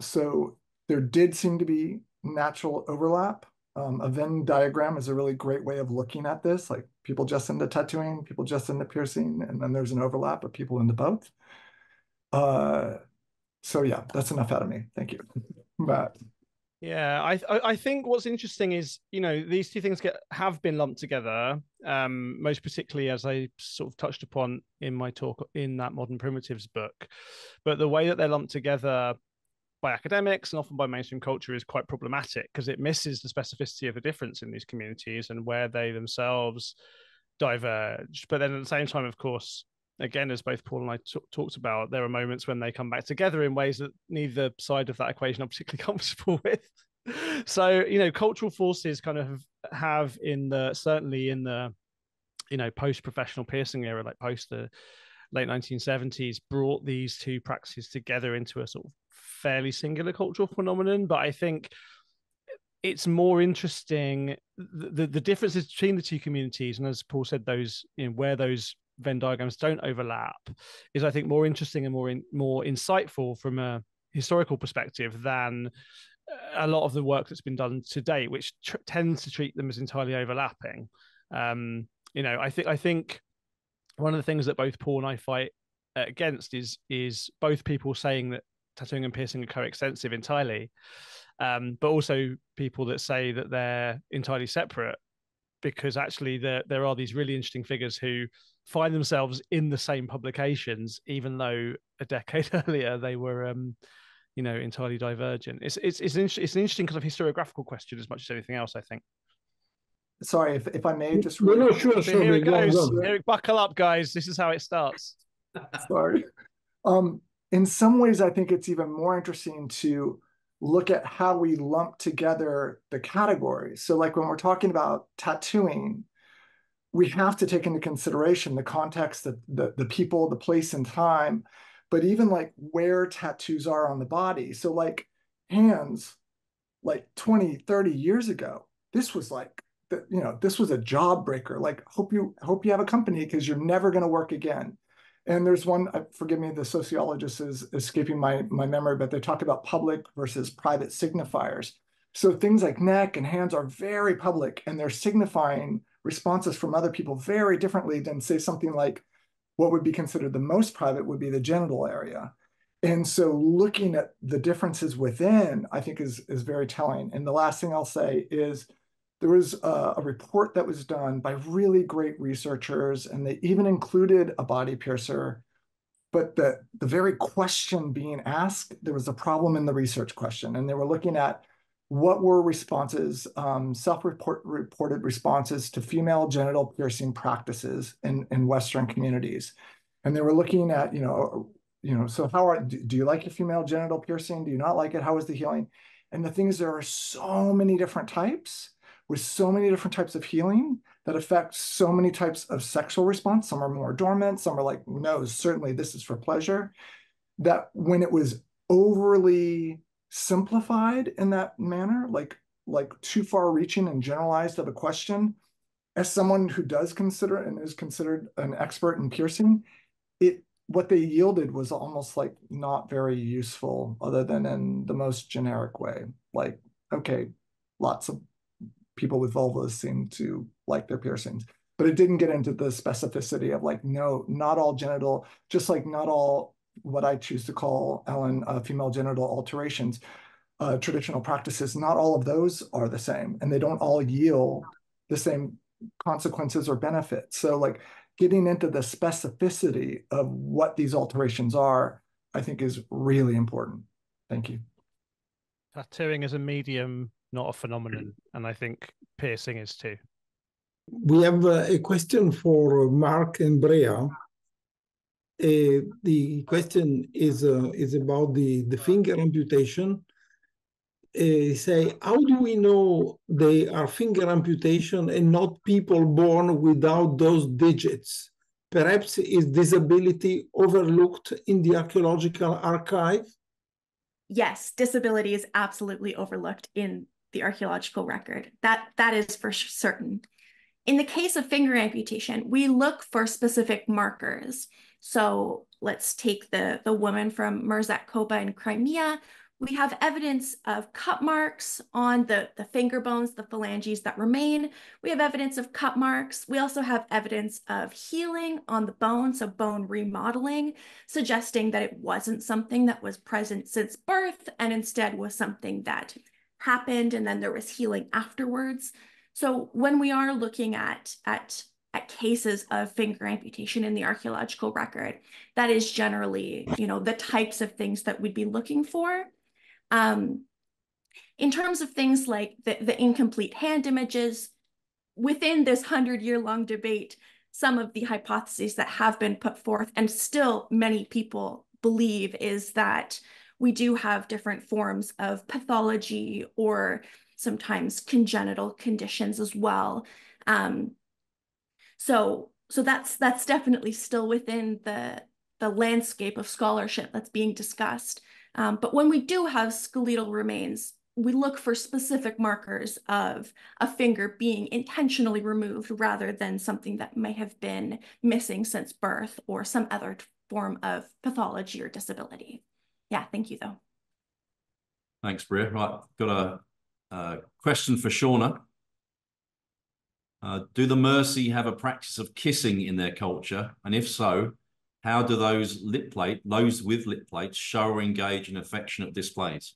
So there did seem to be natural overlap. A Venn diagram is a really great way of looking at this, like people just into tattooing, people just into piercing, and then there's an overlap of people into both. So yeah, that's enough out of me. Thank you, Matt. Yeah, I think what's interesting is, you know, these two things have been lumped together, most particularly as I sort of touched upon in my talk in that Modern Primitives book. But the way that they're lumped together by academics and often by mainstream culture is quite problematic, because it misses the specificity of the difference in these communities and where they themselves diverge. But then at the same time, of course, again, as both Paul and I talked about, there are moments when they come back together in ways that neither side of that equation are particularly comfortable with. So, you know, cultural forces kind of have in the, certainly in the, you know, post-professional piercing era, like post the late 1970s, brought these two practices together into a sort of fairly singular cultural phenomenon. But I think it's more interesting, the differences between the two communities, and as Paul said, those, you know, where those Venn diagrams don't overlap, is I think more interesting and more insightful from a historical perspective than a lot of the work that's been done to date, which tends to treat them as entirely overlapping. You know, I think one of the things that both Paul and I fight against is both people saying that tattooing and piercing are coextensive entirely, but also people that say that they're entirely separate, because actually there are these really interesting figures who find themselves in the same publications, even though a decade earlier they were, you know, entirely divergent. It's an interesting kind of historiographical question as much as anything else, I think. Sorry, if I may just... We're not sure. Here it goes. Here, buckle up, guys. This is how it starts. Sorry. In some ways, I think it's even more interesting to look at how we lump together the categories. So like when we're talking about tattooing, we have to take into consideration the context, the people, the place and time, but even like where tattoos are on the body. So like hands, like 20, 30 years ago, this was like, you know, this was a job breaker. Like, hope you have a company, because you're never going to work again. And there's one, forgive me, the sociologist is escaping my memory, but they talk about public versus private signifiers. So things like neck and hands are very public, and they're signifying responses from other people very differently than, say, something like what would be considered the most private would be the genital area. And so looking at the differences within, I think is very telling. And the last thing I'll say is there was a report that was done by really great researchers, and they even included a body piercer, but the very question being asked, there was a problem in the research question. And they were looking at what were responses, self-reported responses to female genital piercing practices in Western communities. And they were looking at, so do you like your female genital piercing? Do you not like it? How is the healing? And the thing is, there are so many different types with so many different types of healing that affect so many types of sexual response. Some are more dormant. Some are like, no, certainly this is for pleasure. That when it was overly simplified in that manner, like too far reaching and generalized of a question, as someone who does consider and is considered an expert in piercing, what they yielded was almost like not very useful other than in the most generic way. Like, okay, lots of people with vulvas seem to like their piercings, but it didn't get into the specificity of like, no, not all genital, just like not all what I choose to call, Ellen, female genital alterations, traditional practices, not all of those are the same, and they don't all yield the same consequences or benefits. So like, getting into the specificity of what these alterations are, I think, is really important. Thank you. Tattooing is a medium, not a phenomenon, and I think piercing is too. We have a question for Mark and Brea. The question is about the finger amputation. Say, how do we know they are finger amputation and not people born without those digits? Perhaps is disability overlooked in the archaeological archive? Yes, disability is absolutely overlooked in the archaeological record. That is for certain. In the case of finger amputation, we look for specific markers. So let's take the woman from Mirzak-Koba in Crimea. We have evidence of cut marks on the finger bones, the phalanges that remain. We have evidence of cut marks. We also have evidence of healing on the bone, so bone remodeling, suggesting that it wasn't something that was present since birth and instead was something that happened and then there was healing afterwards. So when we are looking at cases of finger amputation in the archaeological record, that is generally, the types of things that we'd be looking for. In terms of things like the incomplete hand images, within this 100-year-long debate, some of the hypotheses that have been put forth and still many people believe is that we do have different forms of pathology or sometimes congenital conditions as well. So that's definitely still within the landscape of scholarship that's being discussed. But when we do have skeletal remains, we look for specific markers of a finger being intentionally removed rather than something that might have been missing since birth or some other form of pathology or disability. Yeah, thank you, though. Thanks, Brea. Right, got a question for Shauna. Do the Mursi have a practice of kissing in their culture? And if so, how do those with lip plates show or engage in affectionate displays?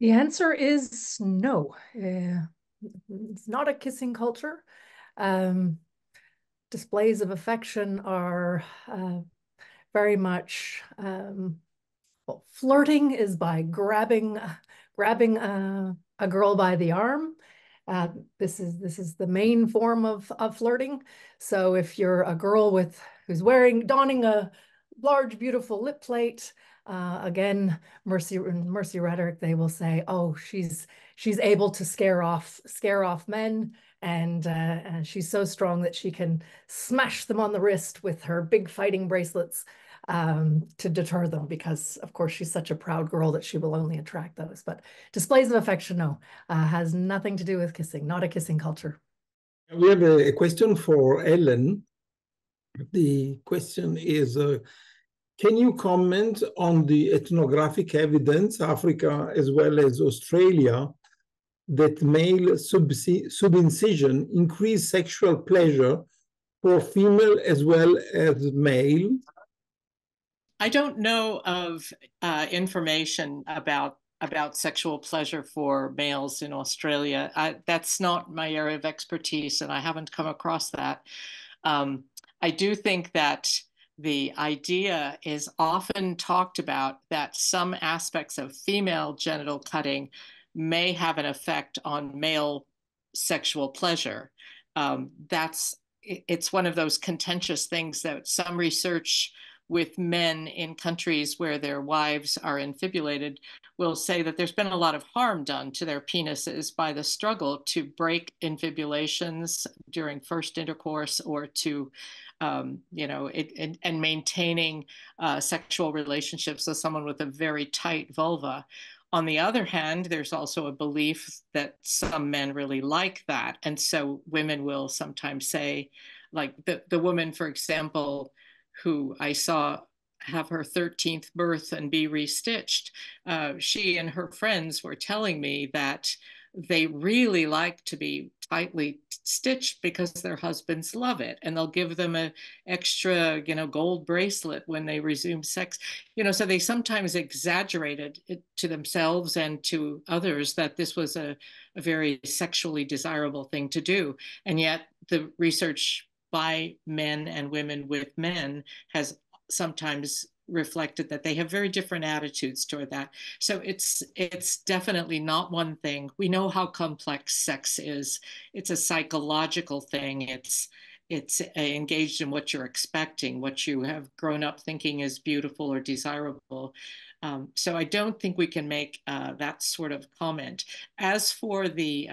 The answer is no. It's not a kissing culture. Displays of affection are very much, well, flirting is by grabbing a girl by the arm. This is the main form of flirting. So if you're a girl who's donning a large, beautiful lip plate, again, Mursi rhetoric, they will say, "Oh, she's able to scare off men, and she's so strong that she can smash them on the wrist with her big fighting bracelets to deter them, because of course she's such a proud girl that she will only attract those." But displays of affection, no, has nothing to do with kissing, not a kissing culture. We have a question for Ellen. The question is, can you comment on the ethnographic evidence, Africa as well as Australia, that male subincision increased sexual pleasure for female as well as male? I don't know of information about sexual pleasure for males in Australia. That's not my area of expertise, and I haven't come across that. I do think that the idea is often talked about that some aspects of female genital cutting may have an effect on male sexual pleasure. It's one of those contentious things that some research with men in countries where their wives are infibulated will say that there's been a lot of harm done to their penises by the struggle to break infibulations during first intercourse, or to, and maintaining sexual relationships with someone with a very tight vulva. On the other hand, there's also a belief that some men really like that. And so women will sometimes say, like the woman, for example, who I saw have her 13th birth and be restitched, she and her friends were telling me that they really like to be tightly stitched because their husbands love it, and they'll give them an extra, gold bracelet when they resume sex. So they sometimes exaggerated it to themselves and to others that this was a very sexually desirable thing to do. And yet the research by men and women with men has sometimes reflected that they have very different attitudes toward that. So it's definitely not one thing. We know how complex sex is. It's a psychological thing. It's engaged in what you're expecting, what you have grown up thinking is beautiful or desirable. So I don't think we can make that sort of comment. As for the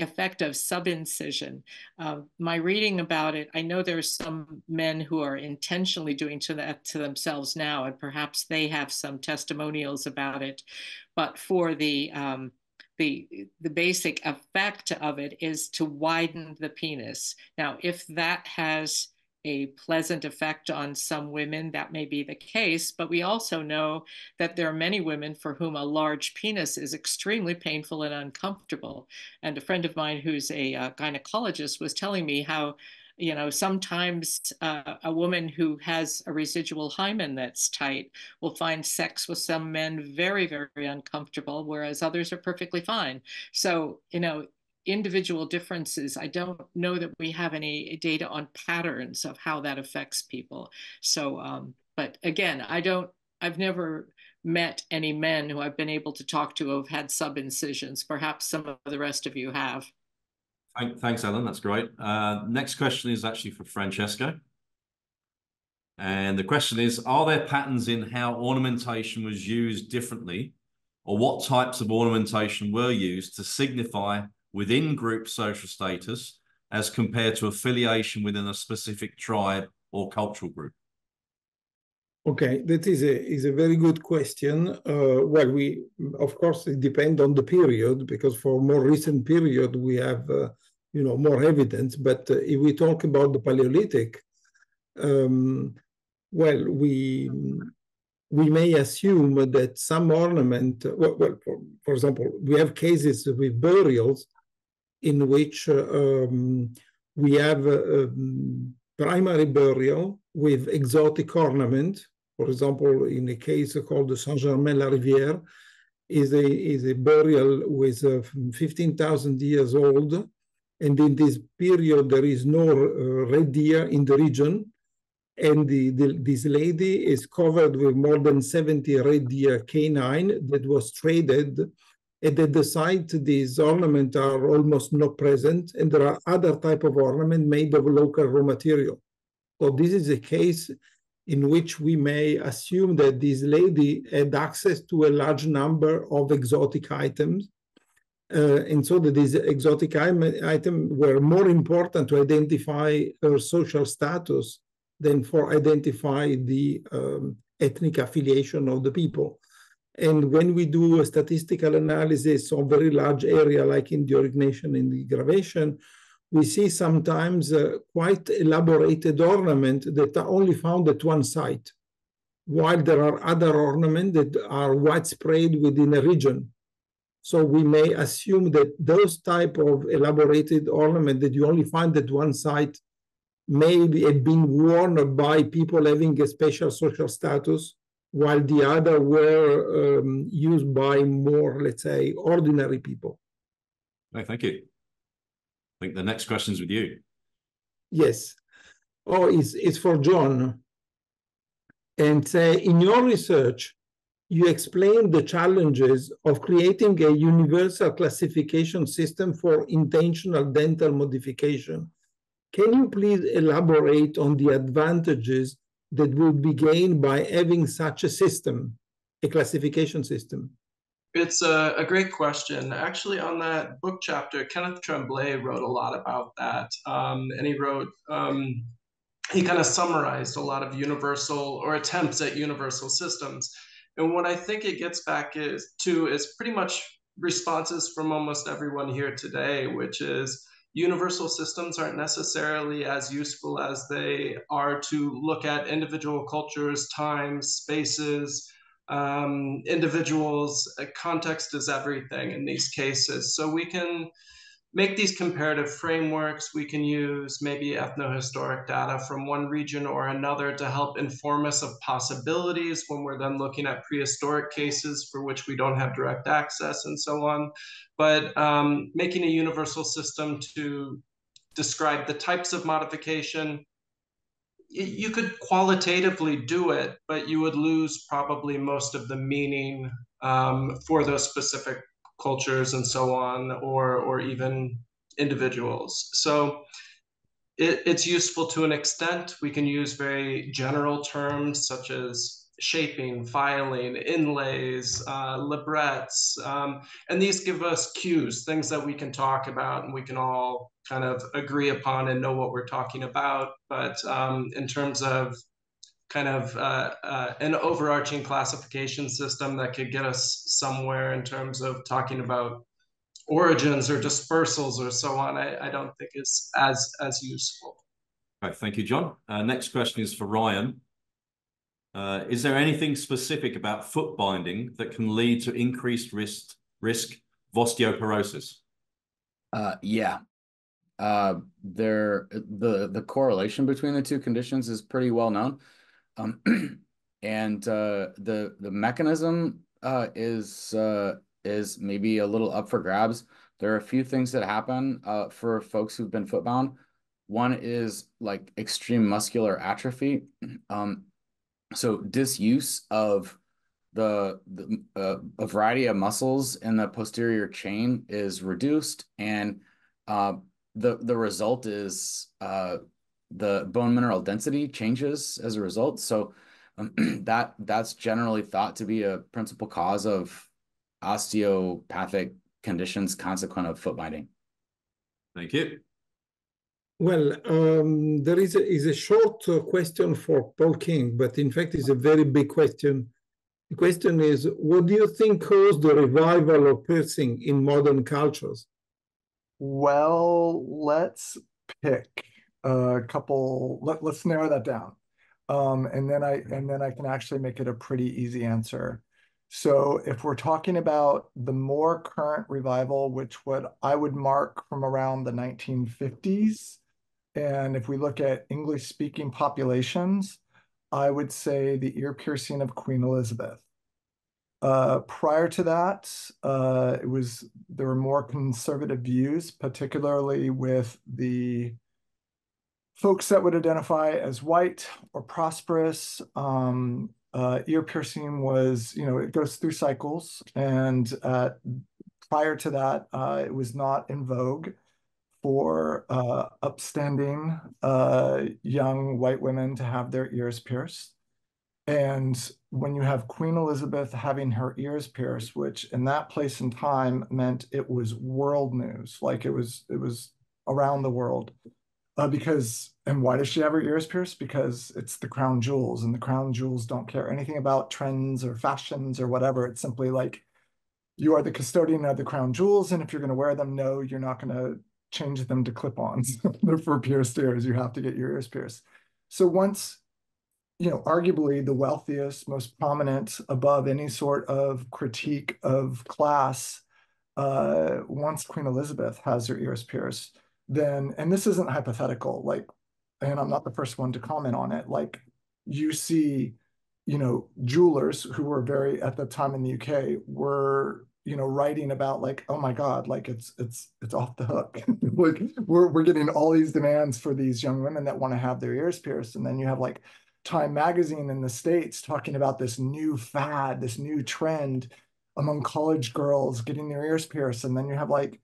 effect of subincision. My reading about it, I know there's some men who are intentionally doing that to themselves now, and perhaps they have some testimonials about it. But for the basic effect of it is to widen the penis. Now, if that has a pleasant effect on some women, that may be the case, but we also know that there are many women for whom a large penis is extremely painful and uncomfortable. And a friend of mine who's a gynecologist was telling me how, sometimes a woman who has a residual hymen that's tight will find sex with some men very, very uncomfortable, whereas others are perfectly fine. So, individual differences, I don't know that we have any data on patterns of how that affects people. So, but again, I've never met any men who I've been able to talk to who've had subincisions. Perhaps some of the rest of you have. Thanks, Ellen, that's great. Next question is actually for Francesco. And the question is, are there patterns in how ornamentation was used differently, or what types of ornamentation were used to signify within group social status as compared to affiliation within a specific tribe or cultural group? Okay, that is a very good question. Well, we, of course, it depends on the period, because for more recent period, we have, more evidence. But if we talk about the Paleolithic, well, we may assume that some ornament, for example, we have cases with burials in which we have primary burial with exotic ornament. For example, in a case called the Saint-Germain-la-Rivière, is a burial with 15,000 years old. And in this period, there is no red deer in the region. And this lady is covered with more than 70 red deer canine that was traded. And at the site, these ornaments are almost not present, and there are other type of ornament made of local raw material. So this is a case in which we may assume that this lady had access to a large number of exotic items, and so that these exotic items were more important to identify her social status than for identify the ethnic affiliation of the people. And when we do a statistical analysis on very large area, like in the origination and the gravation, we see sometimes quite elaborated ornament that are only found at one site, while there are other ornament that are widespread within a region. So we may assume that those type of elaborated ornament that you only find at one site maybe have been worn by people having a special social status, while the other were used by more, let's say, ordinary people. No, thank you. I think the next question is with you. Yes. Oh, it's for John. And in your research, you explained the challenges of creating a universal classification system for intentional dental modification. Can you please elaborate on the advantages that would be gained by having such a system, a classification system? It's a great question. Actually, on that book chapter, Kenneth Tremblay wrote a lot about that. And he wrote, he kind of summarized a lot of universal or attempts at universal systems. And what I think it gets back is pretty much responses from almost everyone here today, which is universal systems aren't necessarily as useful as they are to look at individual cultures, times, spaces, individuals. Context is everything in these cases. So we can make these comparative frameworks. We can use maybe ethnohistoric data from one region or another to help inform us of possibilities when we're then looking at prehistoric cases for which we don't have direct access and so on. But making a universal system to describe the types of modification, you could qualitatively do it, but you would lose probably most of the meaning for those specific cultures and so on, or even individuals. So it's useful to an extent. We can use very general terms such as shaping, filing, inlays, librettes, and these give us cues, things that we can talk about and we can all kind of agree upon and know what we're talking about. But in terms of kind of an overarching classification system that could get us somewhere in terms of talking about origins or dispersals or so on, I don't think is as useful. All right, thank you, John. Next question is for Ryan. Is there anything specific about foot binding that can lead to increased risk of osteoporosis? Yeah. The correlation between the two conditions is pretty well known. And the mechanism is maybe a little up for grabs. There are a few things that happen for folks who've been footbound. One is like extreme muscular atrophy. So disuse of a variety of muscles in the posterior chain is reduced, and the result is the bone mineral density changes as a result. So that's generally thought to be a principal cause of osteopathic conditions consequent of foot binding. Thank you. Well, there is a short question for Paul King, but in fact it's a very big question. The question is, what do you think caused the revival of piercing in modern cultures? Well, let's pick a couple. Let's narrow that down, and then I can actually make it a pretty easy answer. So if we're talking about the more current revival, which what I would mark from around the 1950s, and if we look at English-speaking populations, I would say the ear piercing of Queen Elizabeth. Prior to that, there were more conservative views, particularly with the folks that would identify as white or prosperous. Ear piercing was, you know, it goes through cycles, and prior to that, it was not in vogue for upstanding young white women to have their ears pierced. And when you have Queen Elizabeth having her ears pierced, which in that place and time meant it was world news, like it was around the world. And why does she have her ears pierced? Because it's the crown jewels, and the crown jewels don't care anything about trends or fashions or whatever. It's simply like, you are the custodian of the crown jewels, and if you're going to wear them, no, you're not going to change them to clip-ons. They're for pierced ears. You have to get your ears pierced. So once, you know, arguably the wealthiest, most prominent, above any sort of critique of class, once Queen Elizabeth has her ears pierced, then, and this isn't hypothetical, like and I'm not the first one to comment on it, like you see, you know, jewelers who were very, at the time in the UK, were, you know, writing about like, oh my God, like it's off the hook. Like we're getting all these demands for these young women that want to have their ears pierced. And then you have like Time Magazine in the States talking about this new fad, this new trend among college girls getting their ears pierced. And then you have like,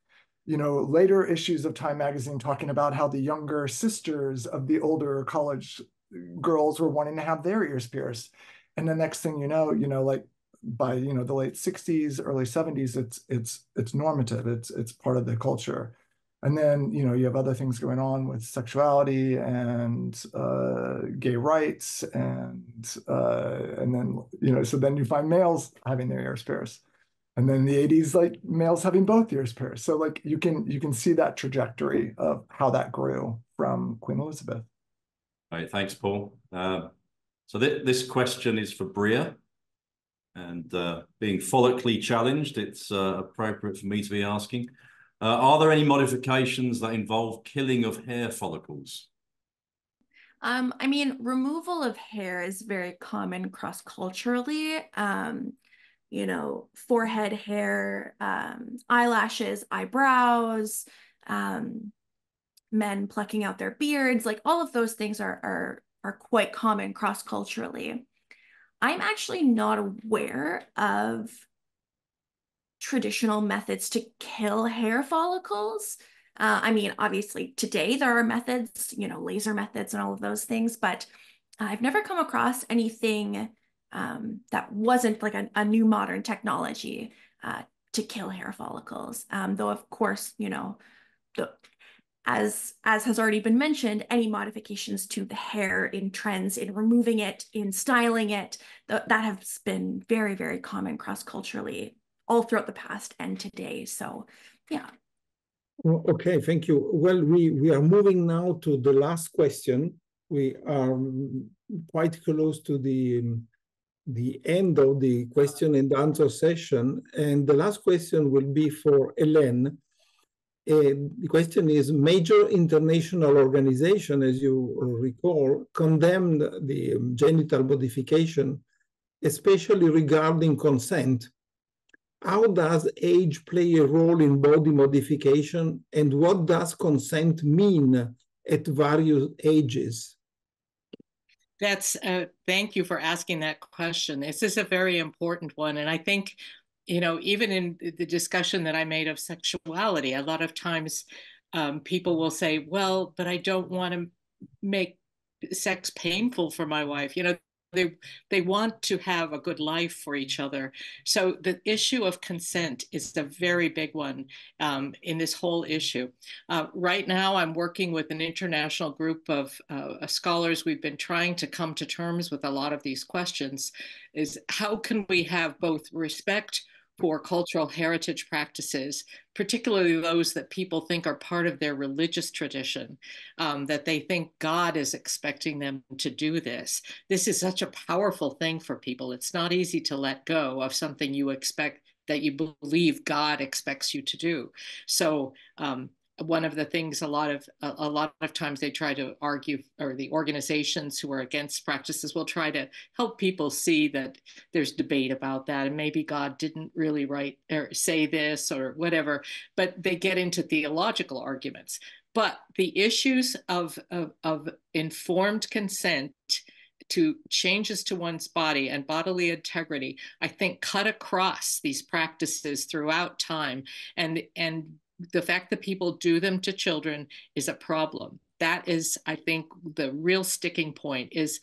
you know, later issues of Time Magazine talking about how the younger sisters of the older college girls were wanting to have their ears pierced. And the next thing you know, like, by the late 60s, early 70s, it's normative. It's part of the culture. And then you have other things going on with sexuality and gay rights, and then so then you find males having their ears pierced, and then in the 80s, like males having both ears pierced. So like you can see that trajectory of how that grew from Queen Elizabeth. All right, thanks, Paul. So this question is for Brea. And being follically challenged, it's appropriate for me to be asking, are there any modifications that involve killing of hair follicles? I mean, removal of hair is very common cross-culturally. Forehead hair, eyelashes, eyebrows, men plucking out their beards, like all of those things are quite common cross-culturally. I'm actually not aware of traditional methods to kill hair follicles. I mean, obviously today there are methods, laser methods and all of those things, but I've never come across anything that wasn't like a new modern technology to kill hair follicles. Though, of course, as has already been mentioned, any modifications to the hair in trends, in removing it, in styling it, that has been very, very common cross-culturally all throughout the past and today. So, yeah. Okay, thank you. Well, we are moving now to the last question. We are quite close to the end of the question and answer session. And the last question will be for Ellen. The question is, major international organization, as you recall, condemned the genital modification, especially regarding consent. How does age play a role in body modification, and what does consent mean at various ages? That's thank you for asking that question. This is a very important one, and I think even in the discussion that I made of sexuality, a lot of times people will say, well, but I don't want to make sex painful for my wife. They want to have a good life for each other. So the issue of consent is a very big one in this whole issue. Right now, I'm working with an international group of scholars. We've been trying to come to terms with a lot of these questions. Is how can we have both respect for cultural heritage practices, particularly those that people think are part of their religious tradition, that they think God is expecting them to do this. This is such a powerful thing for people. It's not easy to let go of something you expect, that you believe God expects you to do. So one of the things a lot of times they try to argue, or the organizations who are against practices will try to help people see that there's debate about that, and maybe God didn't really write or say this or whatever, but they get into theological arguments. But the issues of informed consent to changes to one's body and bodily integrity, I think, cut across these practices throughout time, and the fact that people do them to children is a problem. That is, I think, the real sticking point is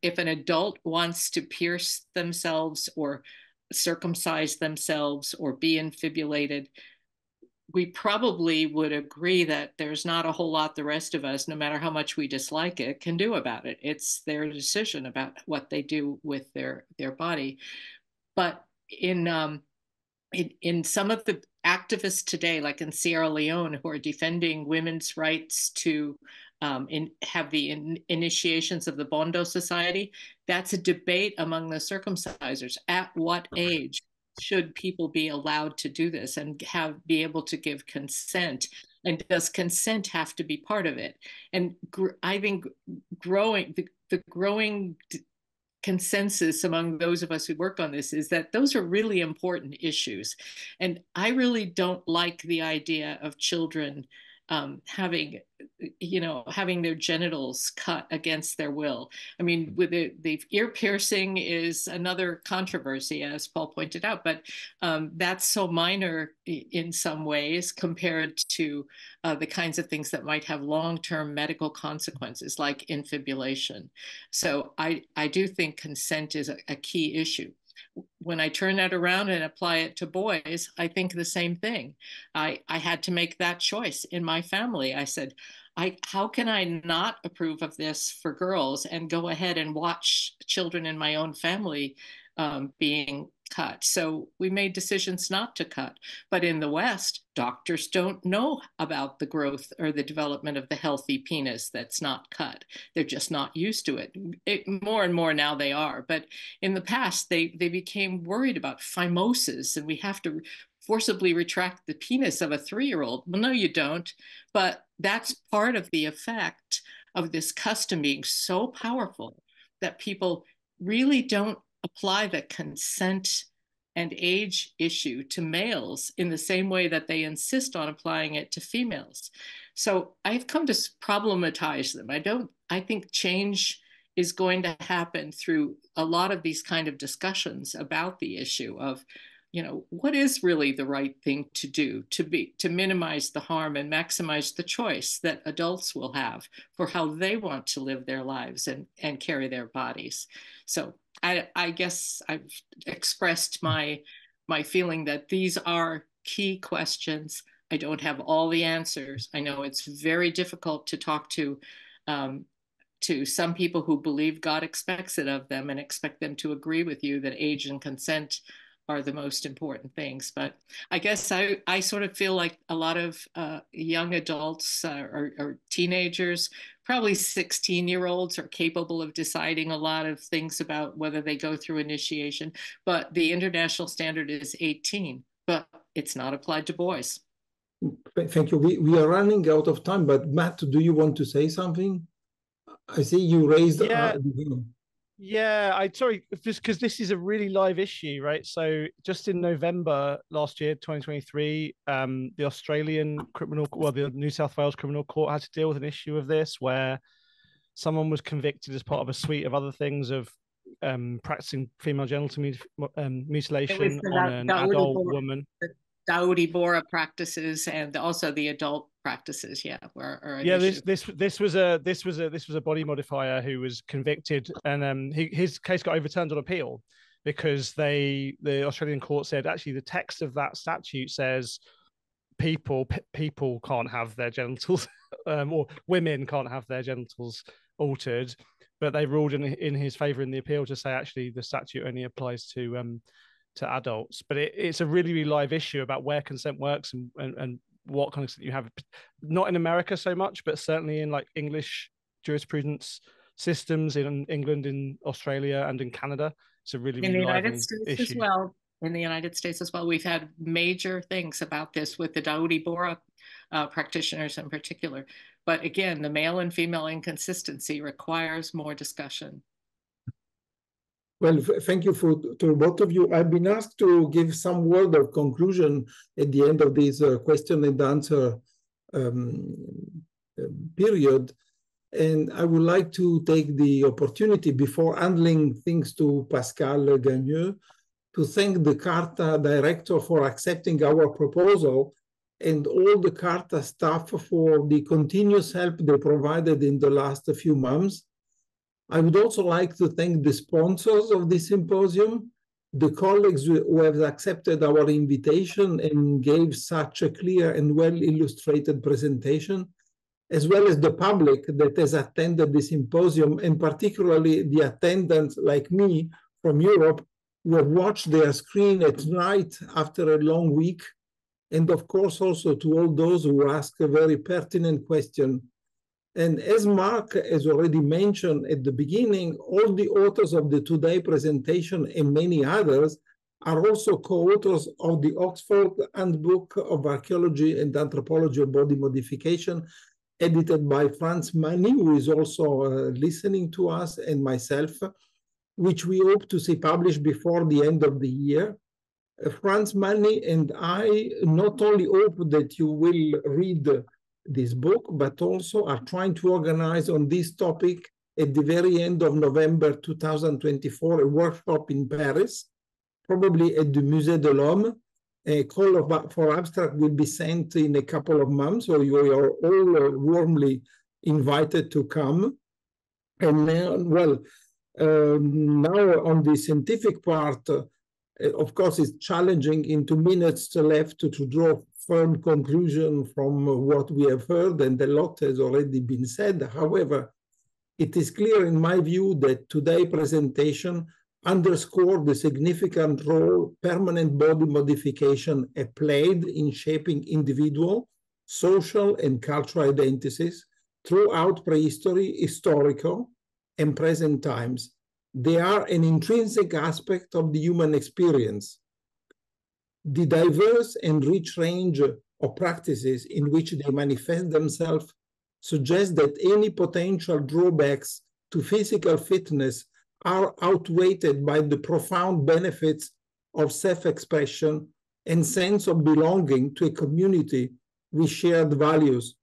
if an adult wants to pierce themselves or circumcise themselves or be infibulated, we probably would agree that there's not a whole lot the rest of us, no matter how much we dislike it, can do about it. It's their decision about what they do with their body. But in some of the activists today, like in Sierra Leone, who are defending women's rights to have the initiations of the Bondo Society, that's a debate among the circumcisers. At what age should people be allowed to do this and be able to give consent? And does consent have to be part of it? And I think the growing consensus among those of us who work on this is that those are really important issues. And I really don't like the idea of children having their genitals cut against their will. I mean, with the ear piercing is another controversy, as Paul pointed out, but that's so minor in some ways compared to the kinds of things that might have long-term medical consequences, like infibulation. So I do think consent is a key issue. When I turn that around and apply it to boys, I think the same thing. I had to make that choice in my family. I said, how can I not approve of this for girls and go ahead and watch children in my own family being cut? So we made decisions not to cut. But in the West, doctors don't know about the growth or the development of the healthy penis that's not cut. They're just not used to it. More and more now they are. But in the past, they became worried about phimosis, and we have to forcibly retract the penis of a 3-year-old. Well, no, you don't. But that's part of the effect of this custom being so powerful that people really don't apply the consent and age issue to males in the same way that they insist on applying it to females. So I've come to problematize them. I think change is going to happen through a lot of these kind of discussions about the issue of, you know, what is really the right thing to do to minimize the harm and maximize the choice that adults will have for how they want to live their lives and carry their bodies. So I guess I've expressed my feeling that these are key questions. I don't have all the answers. I know it's very difficult to talk to some people who believe God expects it of them and expect them to agree with you that age and consent are the most important things. But I guess I sort of feel like a lot of young adults or teenagers, probably 16-year-olds, are capable of deciding a lot of things about whether they go through initiation. But the international standard is 18, but it's not applied to boys. Thank you. We are running out of time, but Matt, do you want to say something? I see you raised... Yeah. Yeah, I'm sorry, just because this is a really live issue, right? So just in November last year, 2023, the Australian criminal, well, the New South Wales criminal court had to deal with an issue of this where someone was convicted as part of a suite of other things of practicing female genital mutilation on an adult woman. Daudi Bora practices and also the adult practices, yeah. Yeah, this was a body modifier who was convicted, and his case got overturned on appeal because the Australian court said actually the text of that statute says people can't have their genitals or women can't have their genitals altered, but they ruled in his favour in the appeal to say actually the statute only applies to adults. But it's a really, really live issue about where consent works and what kind of consent you have, not in America so much, but certainly in like English jurisprudence systems in England, in Australia, and in Canada. It's a really, really live issue. In the United States as well, we've had major things about this with the Daudi Bora practitioners in particular. But again, the male and female inconsistency requires more discussion. Well, thank you to both of you. I've been asked to give some word of conclusion at the end of this question and answer period. And I would like to take the opportunity before handing things to Pascal Gagneux to thank the CARTA director for accepting our proposal and all the CARTA staff for the continuous help they provided in the last few months. I would also like to thank the sponsors of this symposium, the colleagues who have accepted our invitation and gave such a clear and well-illustrated presentation, as well as the public that has attended the symposium, and particularly the attendants like me from Europe who have watched their screen at night after a long week, and of course also to all those who asked a very pertinent question. And as Mark has already mentioned at the beginning, all the authors of the today presentation and many others are also co-authors of the Oxford Handbook of Archaeology and Anthropology of Body Modification, edited by Franz Mani, who is also listening to us, and myself, which we hope to see published before the end of the year. Franz Mani and I not only hope that you will read this book, but also are trying to organize on this topic at the very end of November 2024, a workshop in Paris, probably at the Musée de l'Homme. A call for abstract will be sent in a couple of months, so you are all warmly invited to come. And then, well, now on the scientific part, of course, it's challenging in 2 minutes left to draw firm conclusion from what we have heard, and a lot has already been said. However, it is clear in my view that today's presentation underscored the significant role permanent body modification have played in shaping individual, social, and cultural identities throughout prehistory, historical, and present times. They are an intrinsic aspect of the human experience. The diverse and rich range of practices in which they manifest themselves suggests that any potential drawbacks to physical fitness are outweighed by the profound benefits of self-expression and sense of belonging to a community with shared values.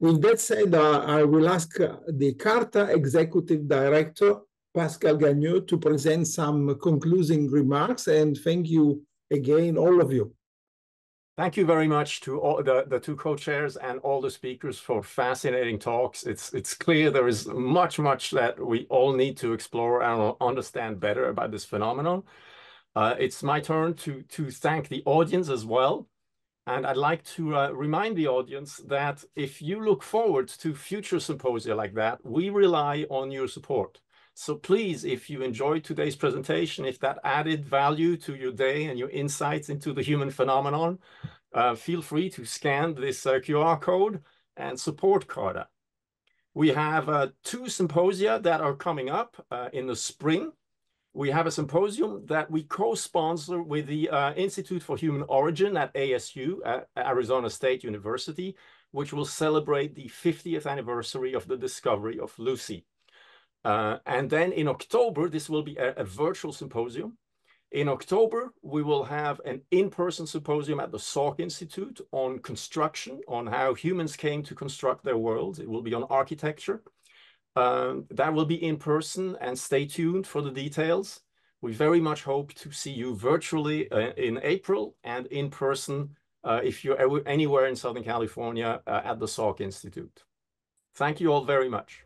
With that said, I will ask the CARTA Executive Director, Pascal Gagneux, to present some concluding remarks, and thank you again, all of you. Thank you very much to all the two co-chairs and all the speakers for fascinating talks. It's clear there is much that we all need to explore and understand better about this phenomenon. It's my turn to thank the audience as well. And I'd like to remind the audience that if you look forward to future symposia like that, we rely on your support. So please, if you enjoyed today's presentation, if that added value to your day and your insights into the human phenomenon, feel free to scan this QR code and support CARTA. We have two symposia that are coming up in the spring. We have a symposium that we co-sponsor with the Institute for Human Origin at ASU, at Arizona State University, which will celebrate the 50th anniversary of the discovery of Lucy. And then in October, this will be a virtual symposium. In October, we will have an in-person symposium at the Salk Institute on construction, on how humans came to construct their world. It will be on architecture. That will be in person, and stay tuned for the details. We very much hope to see you virtually in April, and in person if you're anywhere in Southern California at the Salk Institute. Thank you all very much.